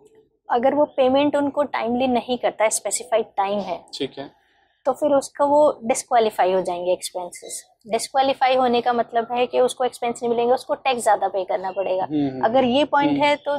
अगर वो पेमेंट उनको टाइमली नहीं करता, स्पेसिफाइड टाइम है, ठीक है, तो फिर उसका वो डिस्क्वालीफाई हो जाएंगे एक्सपेंसेस। डिस्क्वालीफाई होने का मतलब है कि उसको एक्सपेंस नहीं मिलेंगे, उसको टैक्स ज्यादा पे करना पड़ेगा। अगर ये पॉइंट है तो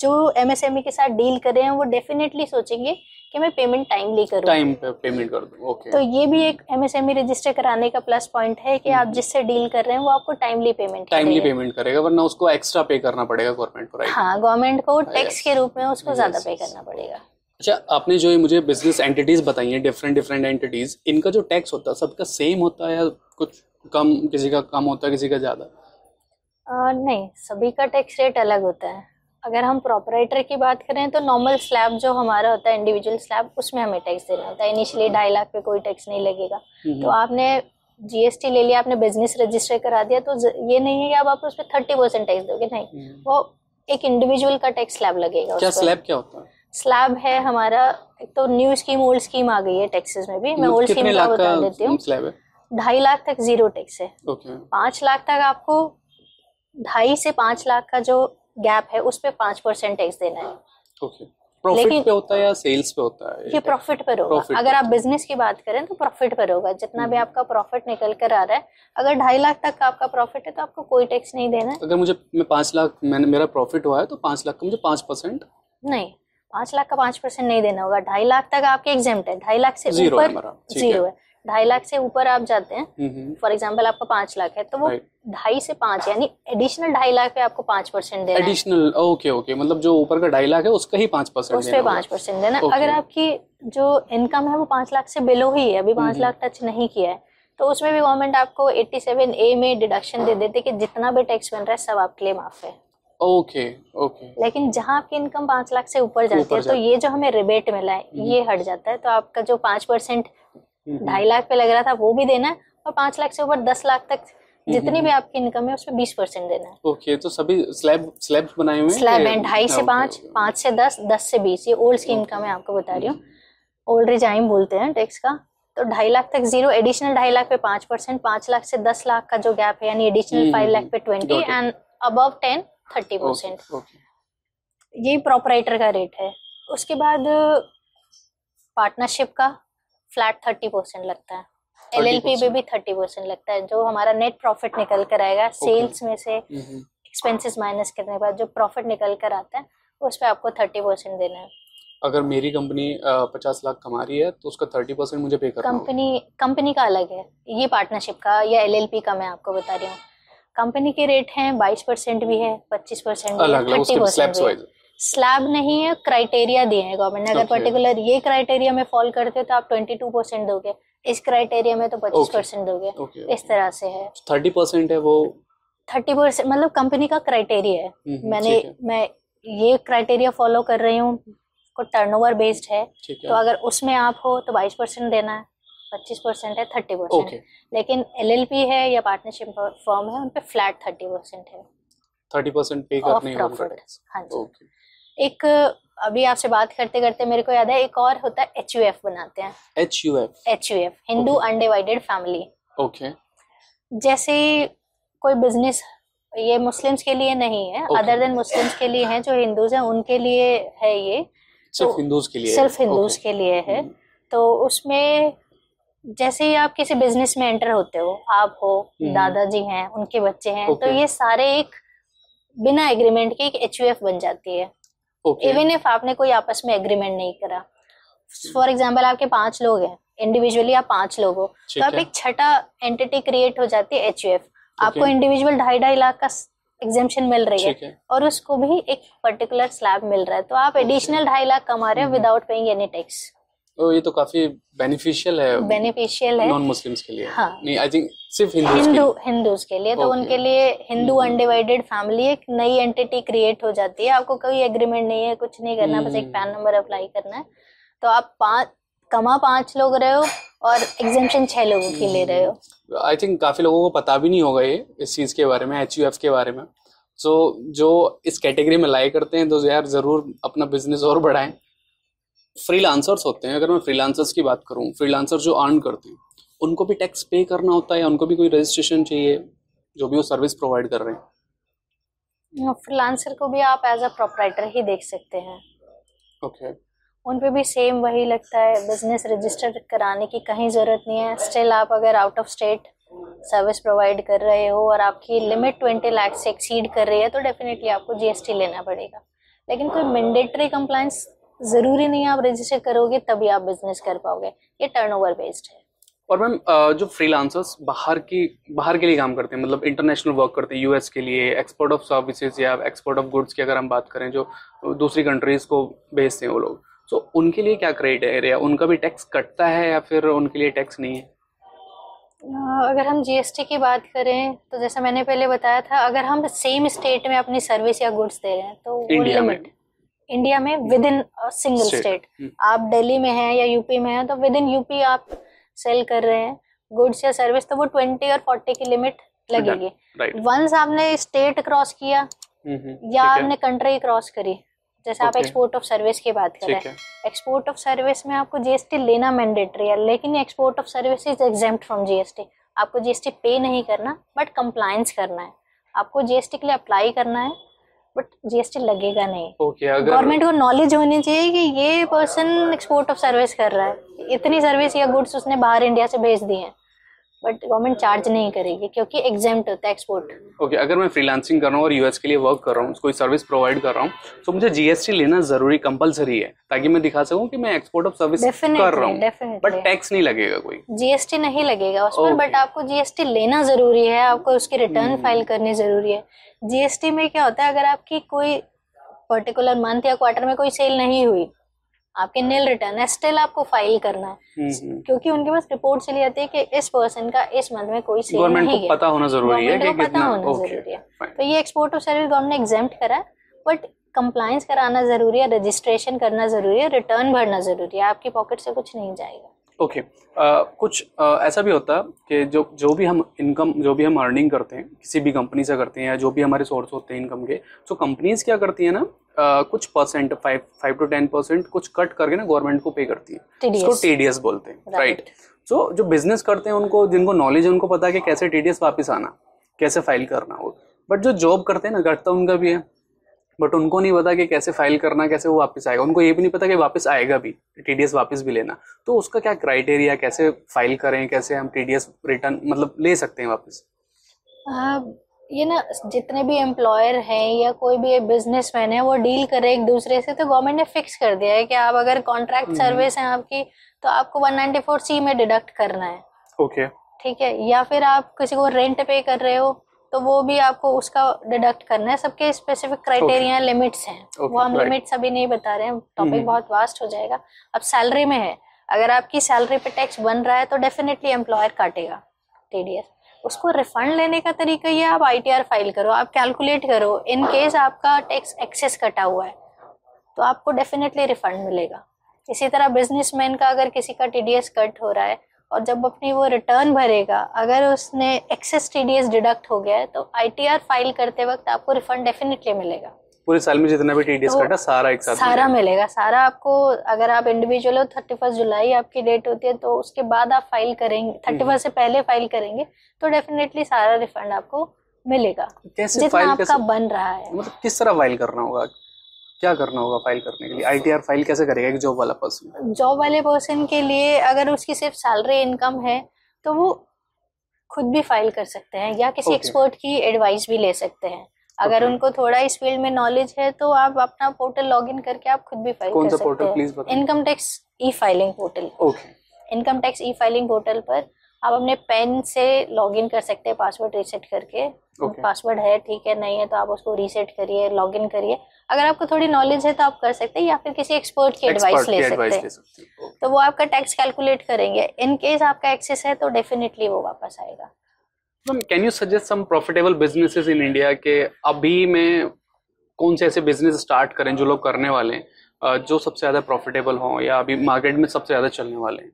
जो एमएसएमई के साथ डील कर रहे हैं वो डेफिनेटली सोचेंगे कि मैं पेमेंट टाइमली करूँ, टाइम पे पेमेंट कर दूँ। ओके, तो ये भी एक एमएसएमई रजिस्टर कराने का प्लस पॉइंट है कि आप जिससे डील कर रहे हैं वो आपको टाइमली पेमेंट टाइमली पेमेंट करेगा, वरना उसको एक्स्ट्रा पे करना पड़ेगा गवर्नमेंट को। हाँ, गवर्नमेंट को टैक्स के रूप में उसको ज्यादा पे करना पड़ेगा। अच्छा, आपने जो ये मुझे बिजनेस एंटिटीज बताई हैं, डिफरेंट डिफरेंट एंटिटीज, इनका जो टैक्स होता है सबका सेम होता है या कुछ कम, किसी का कम होता है किसी का ज़्यादा? नहीं, सभी का टैक्स रेट अलग होता है। अगर हम प्रोपराइटर की बात करें तो नॉर्मल स्लैब जो हमारा होता है, इंडिविजुअल स्लैब, उसमें हमें टैक्स देना होता है। इनिशियली ढाई लाख पे कोई टैक्स नहीं लगेगा। तो आपने जीएसटी ले लिया, आपने बिजनेस रजिस्टर करा दिया, तो ये नहीं है कि अब आप उस पर थर्टी परसेंट टैक्स दोगे, नहीं, वो एक इंडिविजुअल का टैक्स स्लैब लगेगा। क्या स्लैब क्या होता है? स्लैब है हमारा, एक तो न्यू स्कीम ओल्ड स्कीम आ गई है टैक्सेस में भी। मैं ओल्ड स्कीम का बता देती हूँ। ढाई लाख तक जीरो टैक्स है। पाँच लाख तक आपको ढाई से पाँच लाख का जो गैप है उस पे पाँच परसेंट टैक्स देना है। ओके, प्रॉफिट पे होता है या सेल्स पे होता है? ये प्रॉफिट पर होगा। अगर आप बिजनेस की बात करें तो प्रॉफिट पर होगा, जितना भी आपका प्रॉफिट निकल कर आ रहा है। अगर ढाई लाख तक का आपका प्रॉफिट है तो आपको कोई टैक्स नहीं देना है। अगर मुझे पाँच लाख मैंने मेरा प्रॉफिट हुआ है तो पाँच लाख का मुझे पाँच परसेंट नहीं पाँच लाख का पाँच परसेंट नहीं देना होगा। ढाई लाख तक आपके एग्जेम्प्ट है। ढाई लाख से ऊपर जीरो है। ढाई लाख से ऊपर आप जाते हैं, फॉर एग्जांपल आपका पाँच लाख है तो वो ढाई से पाँच यानी एडिशनल ढाई लाख पे आपको पाँच परसेंट देना है। एडिशनल, ओके ओके, मतलब जो ऊपर का ढाई लाख है उसका ही पाँच परसेंट उस पर पाँच परसेंट देना। अगर आपकी जो इनकम है वो पाँच लाख से बिलो ही है, अभी पाँच लाख टच नहीं किया है, तो उसमें भी गवर्नमेंट आपको एट्टी सेवन ए में डिडक्शन दे देते कि जितना भी टैक्स बन रहा है सब आपके लिए माफ है। ओके ओके, लेकिन जहाँ आपकी इनकम पाँच लाख से ऊपर जाती है तो ये जो हमें रिबेट मिला है ये हट जाता है। तो आपका जो पाँच परसेंट ढाई लाख पे लग रहा था वो भी देना है, और पाँच लाख से ऊपर दस लाख तक जितनी भी आपकी इनकम है उसमें बीस परसेंट देना है। ओके, तो सभी स्लैब स्लैब बनाए हुए हैं। स्लैब है ढाई से पाँच, पाँच से दस, दस से बीस, ये ओल्ड स्कीम का मैं आपको बता रही हूँ, ओल्ड रिजाइम बोलते हैं टैक्स का। तो ढाई लाख तक जीरो, एडिशनल ढाई लाख पे पाँच परसेंट, पाँच लाख से दस लाख का जो गैप है यानी एडिशनल फाइव लाख पे twenty and above ten thirty percent. ये प्रोपराइटर का रेट है। उसके बाद पार्टनरशिप का फ्लैट थर्टी परसेंट लगता है। एलएलपी पे भी थर्टी परसेंट लगता है। जो हमारा नेट प्रॉफिट निकल कर आएगा सेल्स में से एक्सपेंसेस माइनस करने के बाद जो प्रॉफिट निकल कर आता है उस पे आपको थर्टी परसेंट देना है। अगर मेरी कंपनी पचास लाख कमा रही है तो उसका थर्टी परसेंट मुझे पे करना होगा। कंपनी कंपनी का अलग है, ये पार्टनरशिप का या एलएलपी का मैं आपको बता रही हूँ। कंपनी के रेट हैं बाईस परसेंट भी है, पच्चीस परसेंट थर्टी परसेंट भी। स्लैब नहीं है, क्राइटेरिया दिए हैं गवर्नमेंट ने। अगर पर्टिकुलर ये क्राइटेरिया में फॉल करते हो तो आप बाईस परसेंट दोगे, इस क्राइटेरिया में तो पच्चीस परसेंट दोगे। okay, okay, इस तरह से है। तीस परसेंट है वो तीस परसेंट मतलब कंपनी का क्राइटेरिया है। मैंने मैं ये क्राइटेरिया फॉलो कर रही हूँ, टर्नओवर बेस्ड है, तो अगर उसमें आप हो तो बाईस परसेंट देना है, पच्चीस परसेंट है, थर्टी परसेंट है। लेकिन एलएलपी है या पार्टनरशिप फॉर्म है उनपे फ्लैट थर्टी परसेंट है। थर्टी परसेंट पे करने होगा। एक अभी आपसे बात करते करते मेरे को याद है, एक और होता है एच यू एफ बनाते हैं। H U F H U F Hindu undivided family. Okay, जैसे कोई बिजनेस, ये मुस्लिम्स के लिए नहीं है, अदर देन मुस्लिम्स के लिए है, जो हिंदूज हैं उनके लिए है ये, सिर्फ हिंदूज के लिए सिर्फ हिंदूज के लिए है। तो उसमें जैसे ही आप किसी बिजनेस में एंटर होते हो, आप हो, दादाजी हैं, उनके बच्चे हैं, तो ये सारे एक बिना एग्रीमेंट के एक एच यू एफ बन जाती है। इवन इफ आपने कोई आपस में एग्रीमेंट नहीं करा। फॉर एग्जाम्पल आपके पांच लोग हैं, इंडिविजुअली आप पांच लोग हो, तो आप एक छठा एंटिटी क्रिएट हो जाती है एचयूएफ। आपको इंडिविजुअल ढाई ढाई लाख का एग्जेम्पशन मिल रही है और उसको भी एक पर्टिकुलर स्लैब मिल रहा है, तो आप एडिशनल ढाई लाख कमा रहे हो विदाउट पेइंग एनी टैक्स। तो ये तो काफी बेनिफिशियल है बेनिफिशियल है नॉन मुस्लिम्स के लिए। हाँ, नहीं, आई थिंक सिर्फ हिंदू हिंदूज के लिए। तो उनके लिए हिंदू अनडिवाइडेड फैमिली एक नई एंटिटी क्रिएट हो जाती है। आपको कोई एग्रीमेंट नहीं है, कुछ नहीं करना, बस एक पैन नंबर अप्लाई करना है। तो आप पाँच कमा पांच लोग रहे हो और एग्जेम्पशन छह लोगों की ले रहे हो। आई थिंक काफी लोगों को पता भी नहीं होगा ये इस चीज के बारे में, एच यू एफ के बारे में। सो जो इस कैटेगरी में लाए करते हैं तो यार जरूर अपना बिजनेस और बढ़ाएं। फ्रीलांसर्स होते हैं, अगर मैं फ्रीलांसर्स की बात करूं, फ्रीलांसर जो अर्न करते हैं उनको भी टैक्स पे करना होता है या उनको भी कोई रजिस्ट्रेशन चाहिए जो भी वो सर्विस प्रोवाइड कर रहे हैं? फ्रीलांसर को भी आप एज अ प्रोपराइटर ही देख सकते हैं। ओके, okay, उन पे भी सेम वही लगता है, बिजनेस रजिस्टर कराने की कहीं जरूरत नहीं है। स्टिल आप अगर out of state service provide कर रहे हो और आपकी लिमिट ट्वेंटी लाख से एक्सीड कर रही है तो डेफिनेटली आपको जीएसटी लेना पड़ेगा। लेकिन कोई मैंडेटरी कंप्लायंस जरूरी नहीं है, आप रजिस्टर करोगे तभी आप बिजनेस कर पाओगे, ये टर्नओवर बेस्ड है। और मैम जो फ्रीलांसर्स बाहर की बाहर के लिए काम करते हैं, मतलब इंटरनेशनल वर्क करते हैं, यूएस के लिए एक्सपोर्ट ऑफ सर्विसेज या एक्सपोर्ट ऑफ गुड्स की अगर हम बात करें, जो दूसरी कंट्रीज को भेजते हैं वो लोग, तो उनके लिए क्या क्राइटेरिया, उनका भी टैक्स कटता है या फिर उनके लिए टैक्स नहीं है? अगर हम जीएसटी की बात करें तो जैसा मैंने पहले बताया था, अगर हम सेम स्टेट में अपनी सर्विस या गुड्स दे रहे हैं तो इंडिया में इंडिया में विद इन सिंगल स्टेट, आप दिल्ली में हैं या यूपी में हैं तो विद इन यूपी आप सेल कर रहे हैं गुड्स या सर्विस, तो वो ट्वेंटी और फोर्टी की लिमिट लगेगी। वंस आपने स्टेट क्रॉस किया या आपने कंट्री क्रॉस करी, जैसे आप एक्सपोर्ट ऑफ सर्विस की बात कर रहे हैं, एक्सपोर्ट ऑफ सर्विस में आपको जीएसटी लेना मैंडेटरी है, लेकिन export of service is exempt from GST. आपको जीएसटी पे नहीं करना बट कंप्लायंस करना है, आपको जीएसटी के लिए अप्लाई करना है बट जीएसटी लगेगा नहीं। गवर्नमेंट को नॉलेज होनी चाहिए कि ये पर्सन एक्सपोर्ट ऑफ सर्विस कर रहा है, इतनी सर्विस या गुड्स उसने बाहर इंडिया से भेज दी है बट गवर्नमेंट चार्ज नहीं करेगी क्योंकि एग्जेम्प्ट होता है एक्सपोर्ट। ओके okay, अगर मैं फ्रीलांसिंग कर रहा हूँ और यूएस के लिए वर्क कर रहा हूँ, कोई सर्विस प्रोवाइड कर रहा हूँ, तो मुझे जीएसटी लेना जरूरी कंपलसरी है ताकि मैं दिखा सकूँ कि मैं एक्सपोर्ट ऑफ सर्विस कर रहा हूँ, बट टैक्स नहीं लगेगा, कोई जीएसटी नहीं लगेगा उस पर, बट आपको जीएसटी लेना जरूरी है, आपको उसकी रिटर्न फाइल करनी जरूरी है। जीएसटी में क्या होता है, अगर आपकी कोई पर्टिकुलर मंथ या क्वार्टर में कोई सेल नहीं हुई, आपके नील रिटर्न है, स्टिल आपको फाइल करना है क्योंकि उनके पास रिपोर्ट चली जाती है कि इस पर्सन का इस मंथ में कोई सेल नहीं है, गवर्नमेंट को पता होना जरूरी है कि कितना, ओके तो ये एक्सपोर्ट ऑफ सर्विस गवर्नमेंट ने एग्जेम्प्ट करा, बट कंप्लायंस कराना जरूरी है, रजिस्ट्रेशन करना जरूरी है, रिटर्न भरना जरूरी है, आपकी पॉकेट से कुछ नहीं जाएगा। Okay okay. uh, कुछ uh, ऐसा भी होता है कि जो जो भी हम इनकम जो भी हम अर्निंग करते हैं किसी भी कंपनी से करते हैं या जो भी हमारे सोर्स होते हैं इनकम के, तो कंपनीज क्या करती है ना, uh, कुछ percent five five to ten percent कुछ कट करके ना गवर्नमेंट को पे करती है, इसको टीडीएस बोलते हैं, राइट। सो जो बिजनेस करते हैं उनको, जिनको नॉलेज है उनको पता है कि कैसे टीडीएस वापस आना, कैसे फाइल करना हो, बट जो जॉब करते हैं ना, घटता उनका भी है बट उनको नहीं पता कि कैसे फाइल करना, कैसे वो वापस आएगा, उनको ये भी नहीं पता कि वापस आएगा भी, टीडीएस वापस भी लेना, तो उसका क्या क्राइटेरिया, कैसे फाइल करें, कैसे हम टीडीएस रिटर्न मतलब ले सकते हैं वापस? हाँ, ये ना जितने भी एम्प्लॉयर हैं या कोई भी बिजनेसमैन है वो डील करे एक दूसरे से, तो गवर्नमेंट ने फिक्स कर दिया है कि आप अगर कॉन्ट्रैक्ट सर्विस है आपकी तो आपको वन नाइनटी फोर सी में डिडक्ट करना है, ओके ठीक है, या फिर आप किसी को रेंट पे कर रहे हो तो वो भी आपको उसका डिडक्ट करना है। सबके स्पेसिफिक क्राइटेरिया लिमिट्स हैं, वो हम लिमिट्स अभी नहीं बता रहे हैं, टॉपिक बहुत वास्ट हो जाएगा। अब सैलरी में है, अगर आपकी सैलरी पे टैक्स बन रहा है तो डेफिनेटली एम्प्लॉयर काटेगा टीडीएस, उसको रिफंड लेने का तरीका ये, आप आईटीआर फाइल करो, आप कैलकुलेट करो, इन केस आपका टैक्स एक्सेस कटा हुआ है तो आपको डेफिनेटली रिफंड मिलेगा। इसी तरह बिजनेसमैन का अगर किसी का टीडीएस कट हो रहा है और जब अपनी वो रिटर्न भरेगा, अगर उसने एक्सेस टीडीएस डिडक्ट हो गया है तो आईटीआर फाइल करते वक्त आपको रिफंड डेफिनेटली मिलेगा। पूरे साल में जितना भी टीडीएस तो कटा सारा एक साथ सारा मिलेगा, सारा आपको। अगर आप इंडिविजुअल हो, थर्टी फर्स्ट जुलाई आपकी डेट होती है तो उसके बाद आप फाइल करेंगे, थर्टी फर्स्ट से पहले फाइल करेंगे तो डेफिनेटली सारा रिफंड आपको मिलेगा, जितना आपका बन रहा है। मतलब किस तरह फाइल करना होगा, क्या करना होगा फाइल करने के लिए, आईटीआर फाइल कैसे करेगा एक जॉब वाला पर्सन? जॉब वाले पर्सन के लिए अगर उसकी सिर्फ सैलरी इनकम है तो वो खुद भी फाइल कर सकते हैं या किसी एक्सपर्ट okay. की एडवाइस भी ले सकते हैं। अगर okay. उनको थोड़ा इस फील्ड में नॉलेज है तो आप अपना पोर्टल लॉगिन करके आप खुद भी फाइल कर सकते हैं। Income tax e filing portal, income tax e filing portal पर आप अपने पेन से लॉगिन कर सकते हैं, पासवर्ड रीसेट करके। okay. पासवर्ड है ठीक है, नहीं है तो आप उसको रीसेट करिए, लॉगिन करिए। अगर आपको थोड़ी नॉलेज है तो आप कर सकते हैं या फिर किसी एक्सपर्ट की एडवाइस ले सकते हैं, तो वो आपका टैक्स कैलकुलेट करेंगे। इन केस आपका एक्सेस है तो डेफिनेटली वो वापस आएगा। Can you suggest some profitable businesses in India के अभी मैं कौन से ऐसे बिजनेस स्टार्ट करें जो लोग करने वाले हैं, जो सबसे ज्यादा प्रॉफिटेबल हों या अभी मार्केट में सबसे ज्यादा चलने वाले हैं?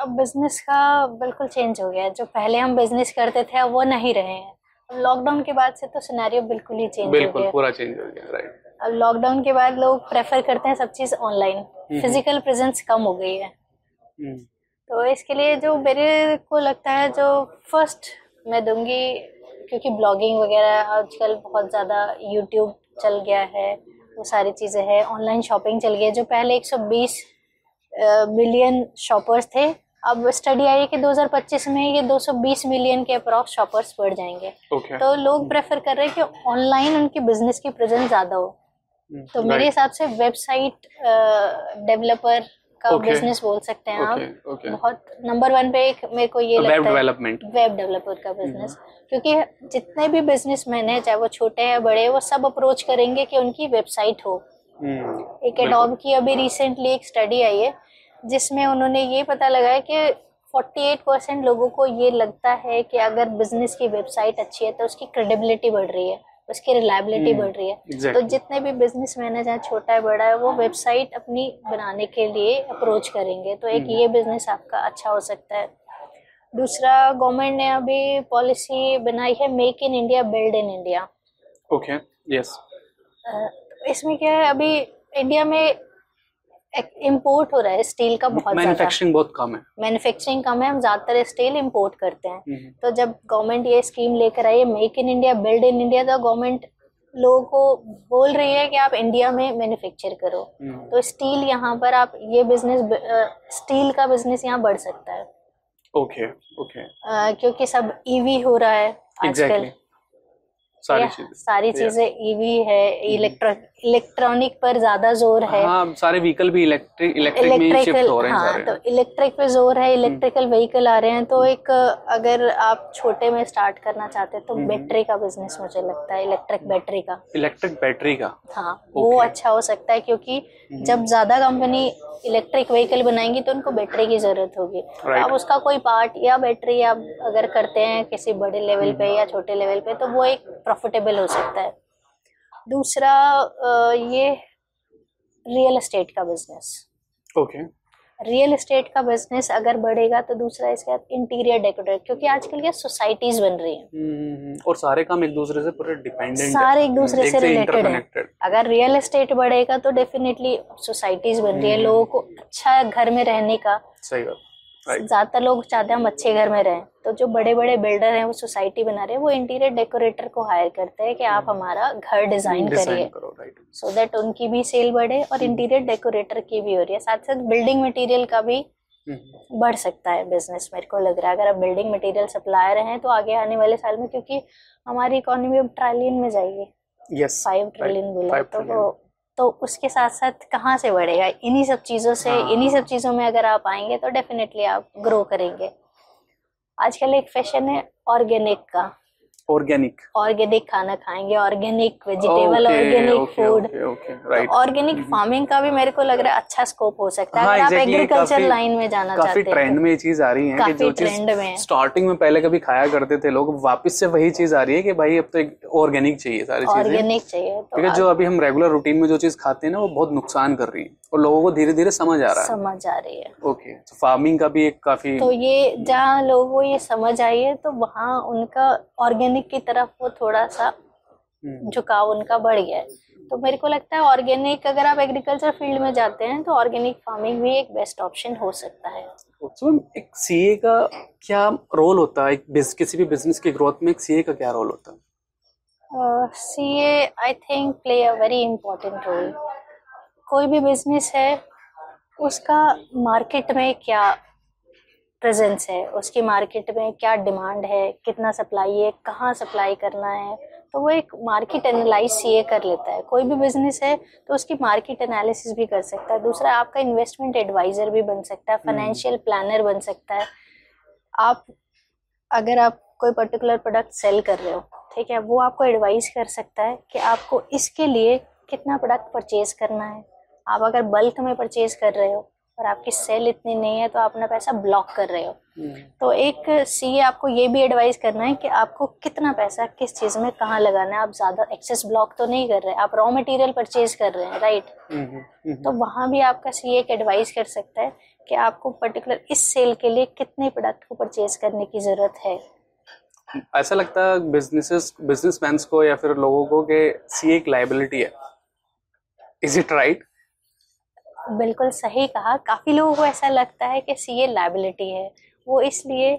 अब बिजनेस का बिल्कुल चेंज हो गया है, जो पहले हम बिजनेस करते थे अब वो नहीं रहे हैं। अब लॉकडाउन के बाद से तो सिनेरियो बिल्कुल ही चेंज बिल्कुल हो गया, पूरा चेंज हो गया, राइट। अब लॉकडाउन के बाद लोग प्रेफर करते हैं सब चीज ऑनलाइन, फिजिकल प्रेजेंस कम हो गई है। तो इसके लिए जो मेरे को लगता है जो फर्स्ट मैं दूंगी, क्योंकि ब्लॉगिंग वगैरह आजकल बहुत ज्यादा, यूट्यूब चल गया है, वो सारी चीजें है, ऑनलाइन शॉपिंग चल गई है। जो पहले एक सौ बीस मिलियन शॉपर्स थे, अब स्टडी आई है कि दो हज़ार पच्चीस में ये दो सौ बीस मिलियन के अप्रॉक्स शॉपर्स बढ़ जाएंगे। okay. तो लोग प्रेफर कर रहे हैं कि ऑनलाइन उनके बिजनेस की प्रेजेंस ज़्यादा हो, तो मेरे हिसाब से वेबसाइट डेवलपर का okay. बिजनेस बोल सकते हैं okay. आप okay. बहुत नंबर वन पे एक मेरे को ये लगता है वेब डेवलपमेंट, वेब डेवलपर का बिजनेस, क्योंकि जितने भी बिजनेसमैन हैं चाहे वो छोटे हैं बड़े, वो सब अप्रोच करेंगे कि उनकी वेबसाइट हो। एक एडोब की अभी रिसेंटली एक स्टडी आई है जिसमें उन्होंने ये पता लगाया कि अड़तालीस परसेंट लोगों को ये लगता है कि अगर बिजनेस की वेबसाइट अच्छी है तो उसकी क्रेडिबिलिटी बढ़ रही है, उसकी रिलायबिलिटी बढ़ रही है। exactly. तो जितने भी बिजनेस मैनेजर छोटा है बड़ा है वो वेबसाइट अपनी बनाने के लिए अप्रोच करेंगे, तो एक ये बिजनेस आपका अच्छा हो सकता है। दूसरा, गवर्नमेंट ने अभी पॉलिसी बनाई है make in India build in India. Okay, yes. इसमें क्या है, अभी इंडिया में इम्पोर्ट हो रहा है स्टील का बहुत, मैन्युफैक्चरिंग बहुत कम है, मैन्युफैक्चरिंग कम है, हम ज्यादातर स्टील इम्पोर्ट करते हैं। तो जब गवर्नमेंट ये स्कीम लेकर आई है make in India build in India, तो गवर्नमेंट लोगों को बोल रही है कि आप इंडिया में मैन्युफैक्चर करो, तो स्टील यहाँ पर आप ये बिजनेस, स्टील का बिजनेस यहाँ बढ़ सकता है। ओके ओके, क्योंकि सब ईवी हो रहा है आजकल, सारी चीजें सारी चीजें ईवी है, इलेक्ट्रिक इलेक्ट्रॉनिक पर ज्यादा जोर है। हाँ, सारे व्हीकल भी इलेक्ट्रिक इलेक्ट्रिक में शिफ्ट हो रहे हैं। हाँ, तो इलेक्ट्रिक पे जोर है, इलेक्ट्रिकल व्हीकल आ रहे हैं। तो एक अगर आप छोटे में स्टार्ट करना चाहते हैं तो बैटरी का बिजनेस मुझे लगता है, इलेक्ट्रिक बैटरी का, इलेक्ट्रिक बैटरी का हाँ वो अच्छा हो सकता है, क्योंकि जब ज्यादा कंपनी इलेक्ट्रिक व्हीकल बनाएंगी तो उनको बैटरी की जरूरत होगी। अब उसका कोई पार्ट या बैटरी आप अगर करते हैं किसी बड़े लेवल पे या छोटे लेवल पे, तो वो एक प्रॉफिटेबल हो सकता है। दूसरा ये रियल एस्टेट का बिजनेस। ओके, रियल एस्टेट का बिजनेस अगर बढ़ेगा तो दूसरा इसके बाद इंटीरियर डेकोरेट, क्योंकि आजकल क्या सोसाइटीज बन रही हैं और सारे काम एक दूसरे से पूरे डिपेंडेंट हैं, सारे एक दूसरे से रिलेटेड हैं। अगर रियल एस्टेट बढ़ेगा तो डेफिनेटली सोसाइटीज बन रही है, लोगों को अच्छा घर में रहने का, सही बात, ज्यादातर लोग चाहते हैं हम अच्छे घर में रहें, तो जो बड़े बड़े बिल्डर हैं वो सोसाइटी बना रहे हैं, वो इंटीरियर डेकोरेटर को हायर करते हैं कि आप हमारा घर डिजाइन करिए, सो दैट उनकी भी सेल बढ़े और इंटीरियर डेकोरेटर की भी हो रही है। साथ साथ बिल्डिंग मटेरियल का भी बढ़ सकता है बिजनेस, मेरे को लग रहा है। अगर आप बिल्डिंग मटेरियल सप्लायर हैं तो आगे आने वाले साल में, क्योंकि हमारी इकोनॉमी अब ट्रिलियन में जाएगी, फाइव ट्रिलियन बोला तो, तो उसके साथ साथ कहाँ से बढ़ेगा, इन्हीं सब चीज़ों से। हाँ। इन्हीं सब चीज़ों में अगर आप आएंगे तो डेफिनेटली आप ग्रो करेंगे। आजकल एक फैशन है ऑर्गेनिक का, ऑर्गेनिक ऑर्गेनिक खाना खाएंगे, organic vegetable, organic food, organic farming का भी मेरे को लग रहा है अच्छा स्कोप हो सकता है। हाँ, अगर exactly, आप एग्रीकल्चर लाइन में जाना काफी चाहते हैं, ट्रेंड में चीज आ रही है काफी, जो ट्रेंड में स्टार्टिंग में पहले कभी खाया करते थे लोग, वापस से वही चीज आ रही है कि भाई अब तो ऑर्गेनिक चाहिए, सारी चीजें ऑर्गेनिक चाहिए। ठीक है, जो अभी हम रेगुलर रूटीन में जो चीज खाते हैं ना, वो बहुत नुकसान कर रही है और लोगों को धीरे धीरे समझ आ रहा है, समझ आ रही है। ओके, फार्मिंग का भी एक काफी, तो ये जहाँ लोगों को ये समझ आई है तो वहाँ उनका ऑर्गेनिक की तरफ वो थोड़ा सा झुकाव उनका बढ़ गया है। तो मेरे को लगता है ऑर्गेनिक, अगर आप एग्रीकल्चर फील्ड में जाते हैं तो ऑर्गेनिक फार्मिंग भी एक बेस्ट ऑप्शन हो सकता है। तो एक सीए का क्या रोल होता है किसी भी बिजनेस की ग्रोथ में, एक सीए का क्या रोल होता है? CA I think play a very important role. कोई भी बिजनेस है उसका मार्केट में क्या प्रेजेंस है, उसकी मार्केट में क्या डिमांड है, कितना सप्लाई है, कहाँ सप्लाई करना है, तो वो एक मार्केट एनालाइज सीए कर लेता है। कोई भी बिजनेस है तो उसकी मार्केट एनालिसिस भी कर सकता है। दूसरा, आपका इन्वेस्टमेंट एडवाइज़र भी बन सकता है, फाइनेंशियल प्लानर बन सकता है। आप अगर आप कोई पर्टिकुलर प्रोडक्ट सेल कर रहे हो, ठीक है, वो आपको एडवाइज़ कर सकता है कि आपको इसके लिए कितना प्रोडक्ट परचेज करना है। आप अगर बल्क में परचेज कर रहे हो और आपकी सेल इतनी नहीं है तो आप अपना पैसा ब्लॉक कर रहे हो, तो एक सीए आपको ये भी एडवाइस करना है कि आपको कितना पैसा किस चीज़ में कहाँ लगाना है। आप ज़्यादा एक्सेस ब्लॉक तो नहीं कर रहे, आप रॉ मटेरियल परचेज कर रहे हैं, राइट? नहीं, नहीं। तो वहाँ भी आपका सीए एक एडवाइस कर सकता है कि आपको पर्टिकुलर इस सेल के लिए कितने प्रोडक्ट को परचेज करने की ज़रूरत है। ऐसा लगता है बिजनेसेस बिजनेसमैन को या फिर लोगों को कि सीए एक लायबिलिटी है, इज इट राइट? बिल्कुल सही कहा। काफ़ी लोगों को ऐसा लगता है कि सीए लायबिलिटी है, वो इसलिए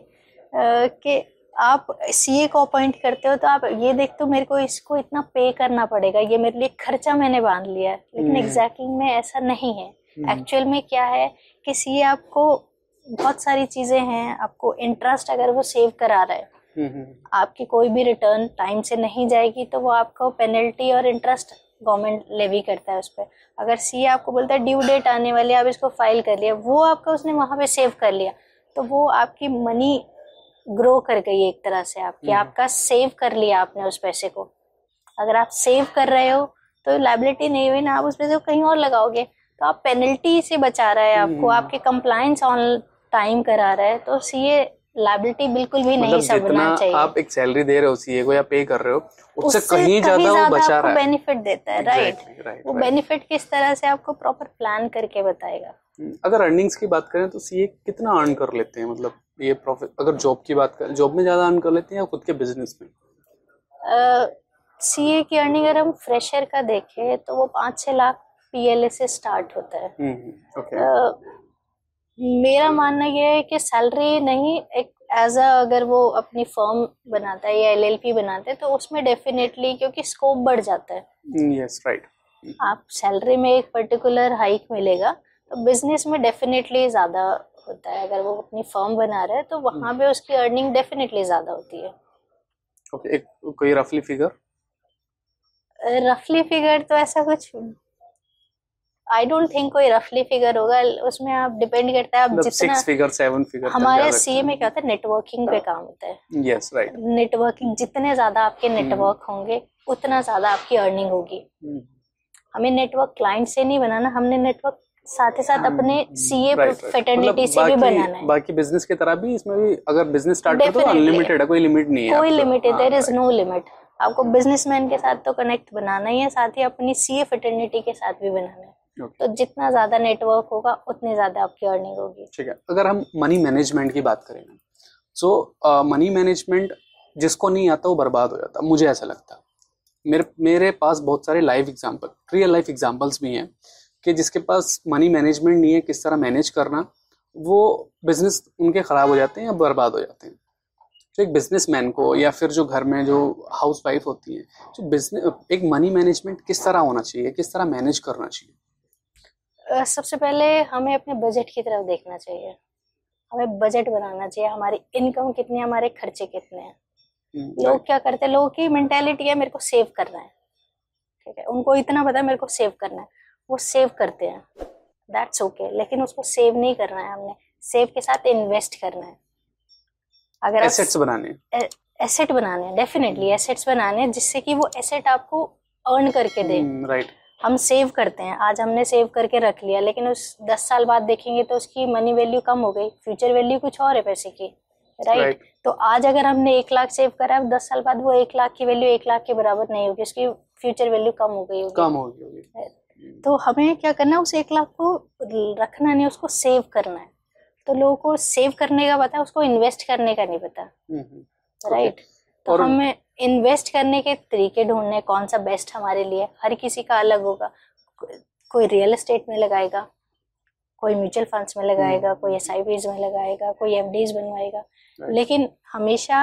कि आप सीए को अपॉइंट करते हो तो आप ये देखते हो मेरे को इसको इतना पे करना पड़ेगा, ये मेरे लिए खर्चा मैंने बांध लिया है, लेकिन एग्जैक्टली में ऐसा नहीं है। एक्चुअल में क्या है कि सीए आपको बहुत सारी चीज़ें हैं, आपको इंटरेस्ट अगर वो सेव करा रहा है, आपकी कोई भी रिटर्न टाइम से नहीं जाएगी तो वो आपको पेनल्टी और इंटरेस्ट गवर्नमेंट लेवी करता है उस पर। अगर सी आपको बोलता है ड्यू डेट आने वाली है, आप इसको फाइल कर लिया, वो आपका उसने वहाँ पे सेव कर लिया, तो वो आपकी मनी ग्रो कर गई एक तरह से आपकी, आपका सेव कर लिया आपने उस पैसे को। अगर आप सेव कर रहे हो तो लाइबिलिटी नहीं हुई ना, आप उस पैसे को कहीं और लगाओगे, तो आप पेनल्टी से बचा रहा है आपको, आपके कंप्लायंस ऑन टाइम करा रहा है। तो सीए लाइबिलिटी बिल्कुल भी नहीं समझना चाहिए। आप एक सैलरी दे रहे हो सीए को या पे कर रहे हो, उससे कहीं ज्यादा वो बचा रहा है, बेनिफिट देता है। राइट, वो बेनिफिट किस तरह से आपको प्रॉपर प्लान करके बताएगा। अगर अर्निंग्स की बात करें तो सीए कितना अर्न कर लेते हैं, मतलब ये प्रॉफिट, अगर जॉब की बात करें, जॉब में ज्यादा अर्न कर लेते हैं या खुद के बिजनेस में? सीए की अर्निंग अगर हम फ्रेशर का देखें तो वो पाँच छह लाख पीएलए से स्टार्ट होता है। ओके। uh, मेरा मानना यह है कि सैलरी नहीं, एक एज अ अगर वो अपनी फर्म बनाता है या एलएलपी बनाते हैं तो उसमें डेफिनेटली, क्योंकि स्कोप बढ़ जाता है। Yes, right. आप सैलरी में एक पर्टिकुलर हाइक मिलेगा, तो बिजनेस में डेफिनेटली ज्यादा होता है। अगर वो अपनी फर्म बना रहा है तो वहाँ पे उसकी अर्निंग डेफिनेटली ज्यादा होती है। ओके, एक कोई रफली फिगर? रफली फिगर तो ऐसा कुछ आई डोंट थिंक कोई रफली फिगर होगा उसमें, आप डिपेंड करता है आप जितना सिक्स फिगर सेवन फिगर। हमारे सीए में क्या होता है, नेटवर्किंग पे काम होता है। Yes, right. नेटवर्किंग, जितने ज्यादा आपके नेटवर्क होंगे उतना ज्यादा आपकी अर्निंग होगी। हमें नेटवर्क क्लाइंट से नहीं बनाना, हमने नेटवर्क साथ ही साथ अपने सीए फेटर्निटी से भी बनाना है। बाकी बिजनेस की तरह भी इसमें भी अगर बिजनेस स्टार्ट करो तो अनलिमिटेड है, कोई लिमिट नहीं है, कोई लिमिट है, देयर इज नो लिमिट। आपको बिजनेसमैन के साथ तो कनेक्ट बनाना ही है, साथ ही अपनी सीए फेटर्निटी के साथ भी बनाना है। Okay. तो जितना ज्यादा नेटवर्क होगा उतनी ज्यादा आपकी अर्निंग होगी। ठीक है। अगर हम मनी मैनेजमेंट की बात करें ना, सो मनी मैनेजमेंट जिसको नहीं आता वो बर्बाद हो जाता, मुझे ऐसा लगता। मेरे मेरे पास बहुत सारे live example, real life examples भी हैं कि जिसके पास मनी मैनेजमेंट नहीं है, किस तरह मैनेज करना, वो बिजनेस उनके खराब हो जाते हैं या बर्बाद हो जाते हैं। तो एक बिजनेसमैन को या फिर जो घर में जो हाउस वाइफ होती है, तो बिजनेस एक मनी मैनेजमेंट किस तरह होना चाहिए, किस तरह मैनेज करना चाहिए? Uh, सबसे पहले हमें अपने बजट की तरफ देखना चाहिए, हमें बजट बनाना चाहिए, हमारी इनकम कितनी है, हमारे खर्चे कितने हैं। mm, लोग right. क्या करते हैं, लोगों की मेंटेलिटी है मेरे को सेव करना है, ठीक है, उनको इतना पता है मेरे को सेव करना है, वो सेव करते हैं, दैट्स ओके okay. लेकिन उसको सेव नहीं करना है, हमने सेव के साथ इन्वेस्ट करना है। अगर एसेट्स बनाने एसेट बनाने डेफिनेटली एसेट्स बनाने जिससे कि वो एसेट आपको अर्न करके दे। राइट, हम सेव करते हैं, आज हमने सेव करके रख लिया, लेकिन उस दस साल बाद देखेंगे तो उसकी मनी वैल्यू कम हो गई, फ्यूचर वैल्यू कुछ और है पैसे की। Right right? right. तो आज अगर हमने एक लाख सेव करा है, दस साल बाद वो एक लाख की वैल्यू एक लाख के बराबर नहीं होगी, उसकी फ्यूचर वैल्यू कम हो गई होगी कम हो गई तो हमें क्या करना है, उस एक लाख को रखना नहीं, उसको सेव करना है। तो लोगों को सेव करने का पता है, उसको इन्वेस्ट करने का नहीं पता। राइट, तो हमें इन्वेस्ट करने के तरीके ढूंढने, कौन सा बेस्ट हमारे लिए, हर किसी का अलग होगा। कोई रियल एस्टेट में लगाएगा, कोई म्यूचुअल फंड्स में लगाएगा, कोई एसआईपीज़ में लगाएगा, कोई एफडीज बनवाएगा, लेकिन हमेशा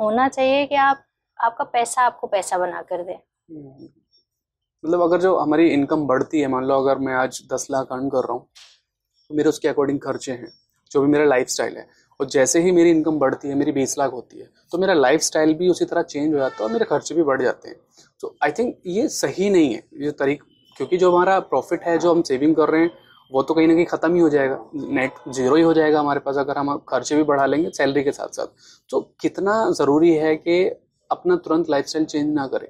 होना चाहिए कि आप आपका पैसा आपको पैसा बना कर दे। मतलब अगर जो हमारी इनकम बढ़ती है, मान लो अगर मैं आज दस लाख अर्न कर रहा हूँ, तो मेरे उसके अकॉर्डिंग खर्चे हैं, जो भी मेरा लाइफ स्टाइल है, और जैसे ही मेरी इनकम बढ़ती है, मेरी बीस लाख होती है, तो मेरा लाइफस्टाइल भी उसी तरह चेंज हो जाता है और मेरे खर्चे भी बढ़ जाते हैं। तो आई थिंक ये सही नहीं है ये तरीका, क्योंकि जो हमारा प्रॉफिट है, जो हम सेविंग कर रहे हैं, वो तो कहीं ना कहीं ख़त्म ही हो जाएगा, नेट जीरो ही हो जाएगा हमारे पास, अगर हम खर्चे भी बढ़ा लेंगे सैलरी के साथ साथ। तो कितना ज़रूरी है कि अपना तुरंत लाइफस्टाइल चेंज ना करें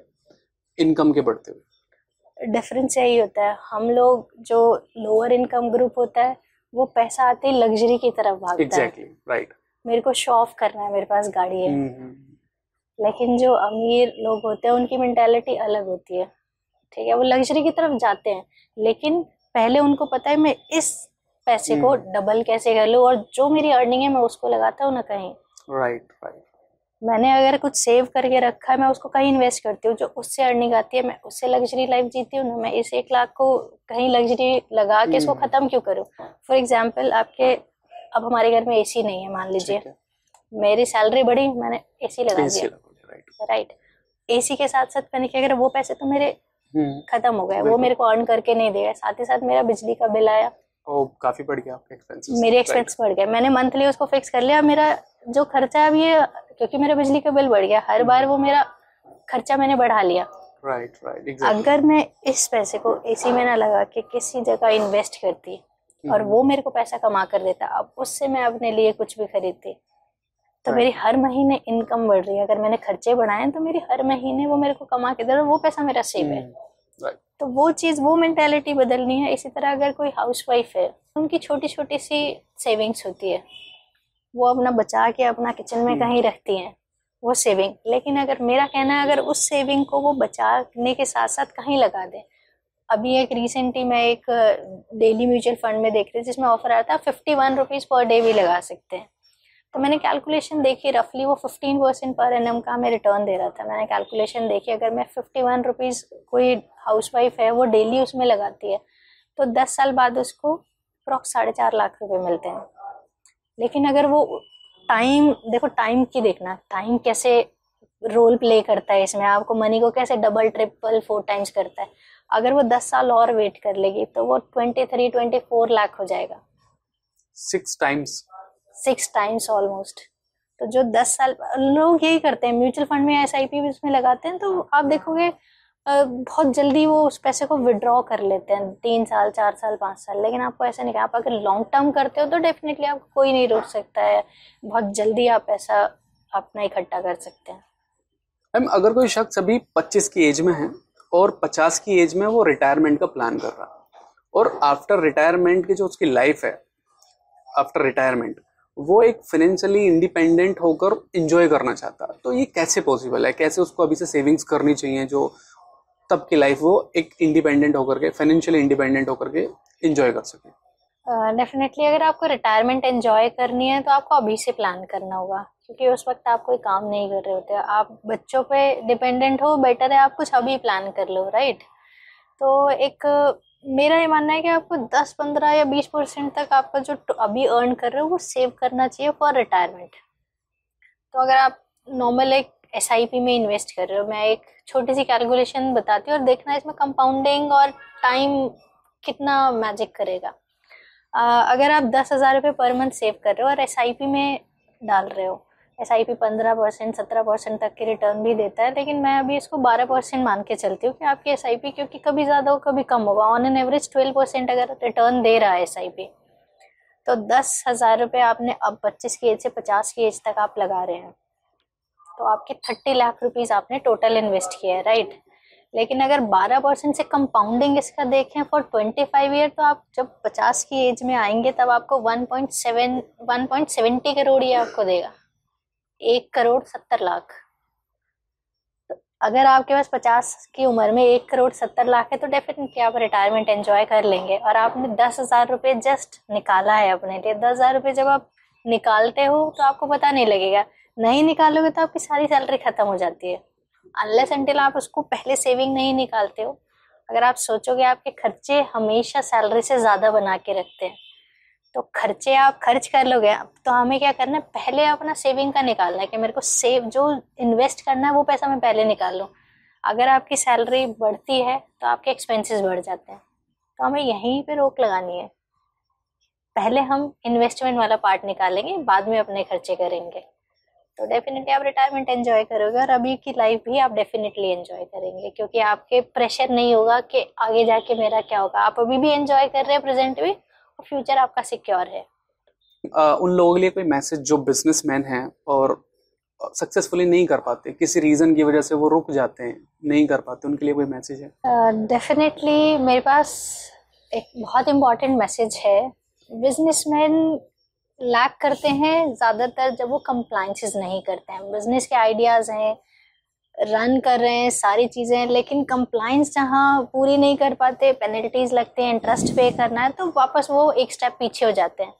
इनकम के बढ़ते हुए। डिफरेंस यही होता है, हम लोग जो लोअर इनकम ग्रुप होता है वो पैसा आते ही लग्जरी की तरफ भागता exactly, है। Right right. मेरे को शो ऑफ करना है, मेरे पास गाड़ी है। mm-hmm. लेकिन जो अमीर लोग होते हैं उनकी मेंटालिटी अलग होती है, ठीक है, वो लग्जरी की तरफ जाते हैं, लेकिन पहले उनको पता है मैं इस पैसे mm-hmm. को डबल कैसे कर लूँ, और जो मेरी अर्निंग है मैं उसको लगाता हूँ ना कहीं। Right right, right right. मैंने अगर कुछ सेव करके रखा है, मैं उसको कहीं इन्वेस्ट करती हूँ, जो उससे अर्निंग आती है मैं उससे लग्जरी लाइफ जीती हूँ ना, मैं इस एक लाख को कहीं लग्जरी लगा के इसको खत्म क्यों करूँ। फॉर एग्जांपल, आपके अब हमारे घर में एसी नहीं है, मान लीजिए मेरी सैलरी बढ़ी, मैंने एसी लगा दिया। राइट, एसी के साथ साथ मैंने क्या करा, वो पैसे तो मेरे खत्म हो गए, वो मेरे को अर्न करके नहीं देगा, साथ ही साथ मेरा बिजली का बिल आया, ओ काफी बढ़ गया आपके एक्सपेंसेस, मेरे एक्सपेंस बढ़ गए, मैंने मंथली उसको फिक्स कर लिया, मेरा जो खर्चा है अब ये, क्योंकि मेरा बिजली का बिल बढ़ गया, हर बार वो मेरा खर्चा मैंने बढ़ा लिया, राइट राइट एग्जैक्टली। अगर मैं इस पैसे को इसी में ना लगा के किसी जगह इन्वेस्ट करती और वो मेरे को पैसा कमा कर देता, अब उससे मैं अपने लिए कुछ भी खरीदती, तो right. मेरी हर महीने इनकम बढ़ रही है। अगर मैंने खर्चे बढ़ाए तो मेरी हर महीने वो मेरे को कमा के दे रहा, वो पैसा मेरा सेव है। right. तो वो चीज़, वो मेंटालिटी बदलनी है। इसी तरह अगर कोई हाउसवाइफ है, उनकी छोटी छोटी सी सेविंग्स होती है, वो अपना बचा के अपना किचन में कहीं रखती हैं, वो सेविंग। लेकिन अगर मेरा कहना है, अगर उस सेविंग को वो बचाने के साथ साथ कहीं लगा दें। अभी एक रिसेंटली मैं एक डेली म्यूचुअल फंड में देख रही थी जिसमें ऑफर आया था fifty one rupees per day भी लगा सकते हैं। तो मैंने कैलकुलेशन देखी, रफली वो फिफ्टीन परसेंट पर एनम का मैं रिटर्न दे रहा था। मैंने कैलकुलेशन देखी, अगर मैं फिफ्टी वन रुपीज़ कोई हाउसवाइफ है वो डेली उसमें लगाती है तो दस साल बाद उसको अप्रॉक्स साढ़े चार लाख रुपये मिलते हैं। लेकिन अगर वो टाइम देखो, टाइम की देखना, टाइम कैसे रोल प्ले करता है इसमें, आपको मनी को कैसे डबल ट्रिपल फोर टाइम्स करता है। अगर वो दस साल और वेट कर लेगी तो वो twenty three twenty four lakh हो जाएगा, six times six times almost. तो जो दस साल लोग यही करते हैं, म्यूचुअल फंड में एस आई पी भी उसमें लगाते हैं, तो आप देखोगे बहुत जल्दी वो उस पैसे को विड्रॉ कर लेते हैं, तीन साल चार साल पाँच साल। लेकिन आपको ऐसा नहीं, आप अगर लॉन्ग टर्म करते हो तो डेफिनेटली आपको कोई नहीं रोक सकता है, बहुत जल्दी आप पैसा अपना इकट्ठा कर सकते हैं। मैम, अगर कोई शख्स अभी पच्चीस की एज में है और पचास की एज में वो रिटायरमेंट का प्लान कर रहा है, और आफ्टर रिटायरमेंट की जो उसकी लाइफ है, आफ्टर रिटायरमेंट वो एक फाइनेंशियली इंडिपेंडेंट होकर एंजॉय करना चाहता, तो ये कैसे पॉसिबल है? कैसे उसको अभी से सेविंग्स करनी चाहिए जो तब की लाइफ वो एक इंडिपेंडेंट होकर के, फाइनेंशियली इंडिपेंडेंट होकर के एंजॉय कर सके? डेफिनेटली uh, अगर आपको रिटायरमेंट एंजॉय करनी है तो आपको अभी से प्लान करना होगा, क्योंकि उस वक्त आप कोई काम नहीं कर रहे होते, आप बच्चों पे डिपेंडेंट हो, बेटर है आप कुछ अभी प्लान कर लो। राइट, तो एक मेरा ये मानना है कि आपको दस, पंद्रह या बीस परसेंट तक आपका जो अभी अर्न कर रहे हो वो सेव करना चाहिए फॉर रिटायरमेंट। तो अगर आप नॉर्मल एक एस आई पी में इन्वेस्ट कर रहे हो, मैं एक छोटी सी कैलकुलेशन बताती हूँ और देखना इसमें कंपाउंडिंग और टाइम कितना मैजिक करेगा। uh, अगर आप दस हज़ार रुपये पर मंथ सेव कर रहे हो और एस आई पी में डाल रहे हो, एस आई पी पंद्रह परसेंट सत्रह परसेंट तक के रिटर्न भी देता है, लेकिन मैं अभी इसको बारह परसेंट मान के चलती हूँ कि आपकी एस आई पी, क्योंकि कभी ज़्यादा हो कभी कम होगा, on an average twelve percent अगर रिटर्न दे रहा है एस आई पी, तो दस हज़ार रुपये आपने अब पच्चीस की एज से पचास की एज तक आप लगा रहे हैं, तो आपके थर्टी लाख रुपीज़ आपने टोटल इन्वेस्ट किया है। राइट, लेकिन अगर बारह परसेंट से कंपाउंडिंग इसका देखें फॉर ट्वेंटी फाइव ईयर, तो आप जब पचास की एज में आएंगे तब आपको one point seven one point seventy crore ये आपको देगा, एक करोड़ सत्तर लाख। तो अगर आपके पास पचास की उम्र में एक करोड़ सत्तर लाख है तो डेफिनेटली आप रिटायरमेंट एंजॉय कर लेंगे। और आपने दस हज़ार रुपये जस्ट निकाला है अपने लिए। दस हज़ार रुपये जब आप निकालते हो तो आपको पता नहीं लगेगा, नहीं निकालोगे तो आपकी सारी सैलरी ख़त्म हो जाती है, अनलेस अनटिल आप उसको पहले सेविंग नहीं निकालते हो। अगर आप सोचोगे, आपके खर्चे हमेशा सैलरी से ज़्यादा बना के रखते हैं, तो खर्चे आप खर्च कर लोगे। तो हमें क्या करना है, पहले अपना सेविंग का निकालना है कि मेरे को सेव जो इन्वेस्ट करना है वो पैसा मैं पहले निकाल लूँ। अगर आपकी सैलरी बढ़ती है तो आपके एक्सपेंसेस बढ़ जाते हैं, तो हमें यहीं पे रोक लगानी है। पहले हम इन्वेस्टमेंट वाला पार्ट निकालेंगे, बाद में अपने खर्चे करेंगे, तो डेफिनेटली आप रिटायरमेंट एंजॉय करोगे और अभी की लाइफ भी आप डेफिनेटली एंजॉय करेंगे, क्योंकि आपके प्रेशर नहीं होगा कि आगे जाके मेरा क्या होगा। आप अभी भी एंजॉय कर रहे हैं, प्रेजेंट भी, फ्यूचर आपका सिक्योर है। आ, उन लोगों के लिए कोई मैसेज जो बिजनेसमैन हैं और सक्सेसफुली नहीं कर पाते, किसी रीज़न की वजह से वो रुक जाते हैं, नहीं कर पाते, उनके लिए कोई मैसेज है? डेफिनेटली uh, मेरे पास एक बहुत इम्पॉर्टेंट मैसेज है। बिजनेसमैन लैक करते हैं ज़्यादातर जब वो कंप्लाइंसेस नहीं करते हैं। बिजनेस के आइडियाज़ हैं, रन कर रहे हैं सारी चीज़ें, लेकिन कंप्लाइंस जहाँ पूरी नहीं कर पाते, पेनल्टीज लगते हैं, इंटरेस्ट पे करना है, तो वापस वो एक स्टेप पीछे हो जाते हैं।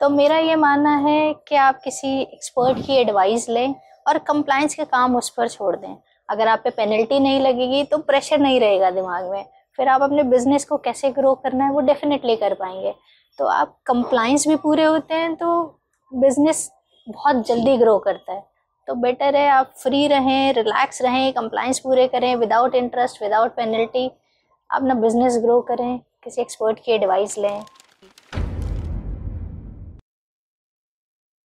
तो मेरा ये मानना है कि आप किसी एक्सपर्ट की एडवाइस लें और कंप्लाइंस के काम उस पर छोड़ दें। अगर आप पे पेनल्टी नहीं लगेगी तो प्रेशर नहीं रहेगा दिमाग में, फिर आप अपने बिजनेस को कैसे ग्रो करना है वो डेफिनेटली कर पाएंगे। तो आप कंप्लाइंस भी पूरे होते हैं तो बिजनेस बहुत जल्दी ग्रो करता है। तो बेटर है आप फ्री रहें, रिलैक्स रहें, कंप्लाइंस पूरे करें, विदाउट इंटरेस्ट, विदाउट पेनल्टी अपना बिजनेस ग्रो करें, किसी एक्सपर्ट की एडवाइस लें।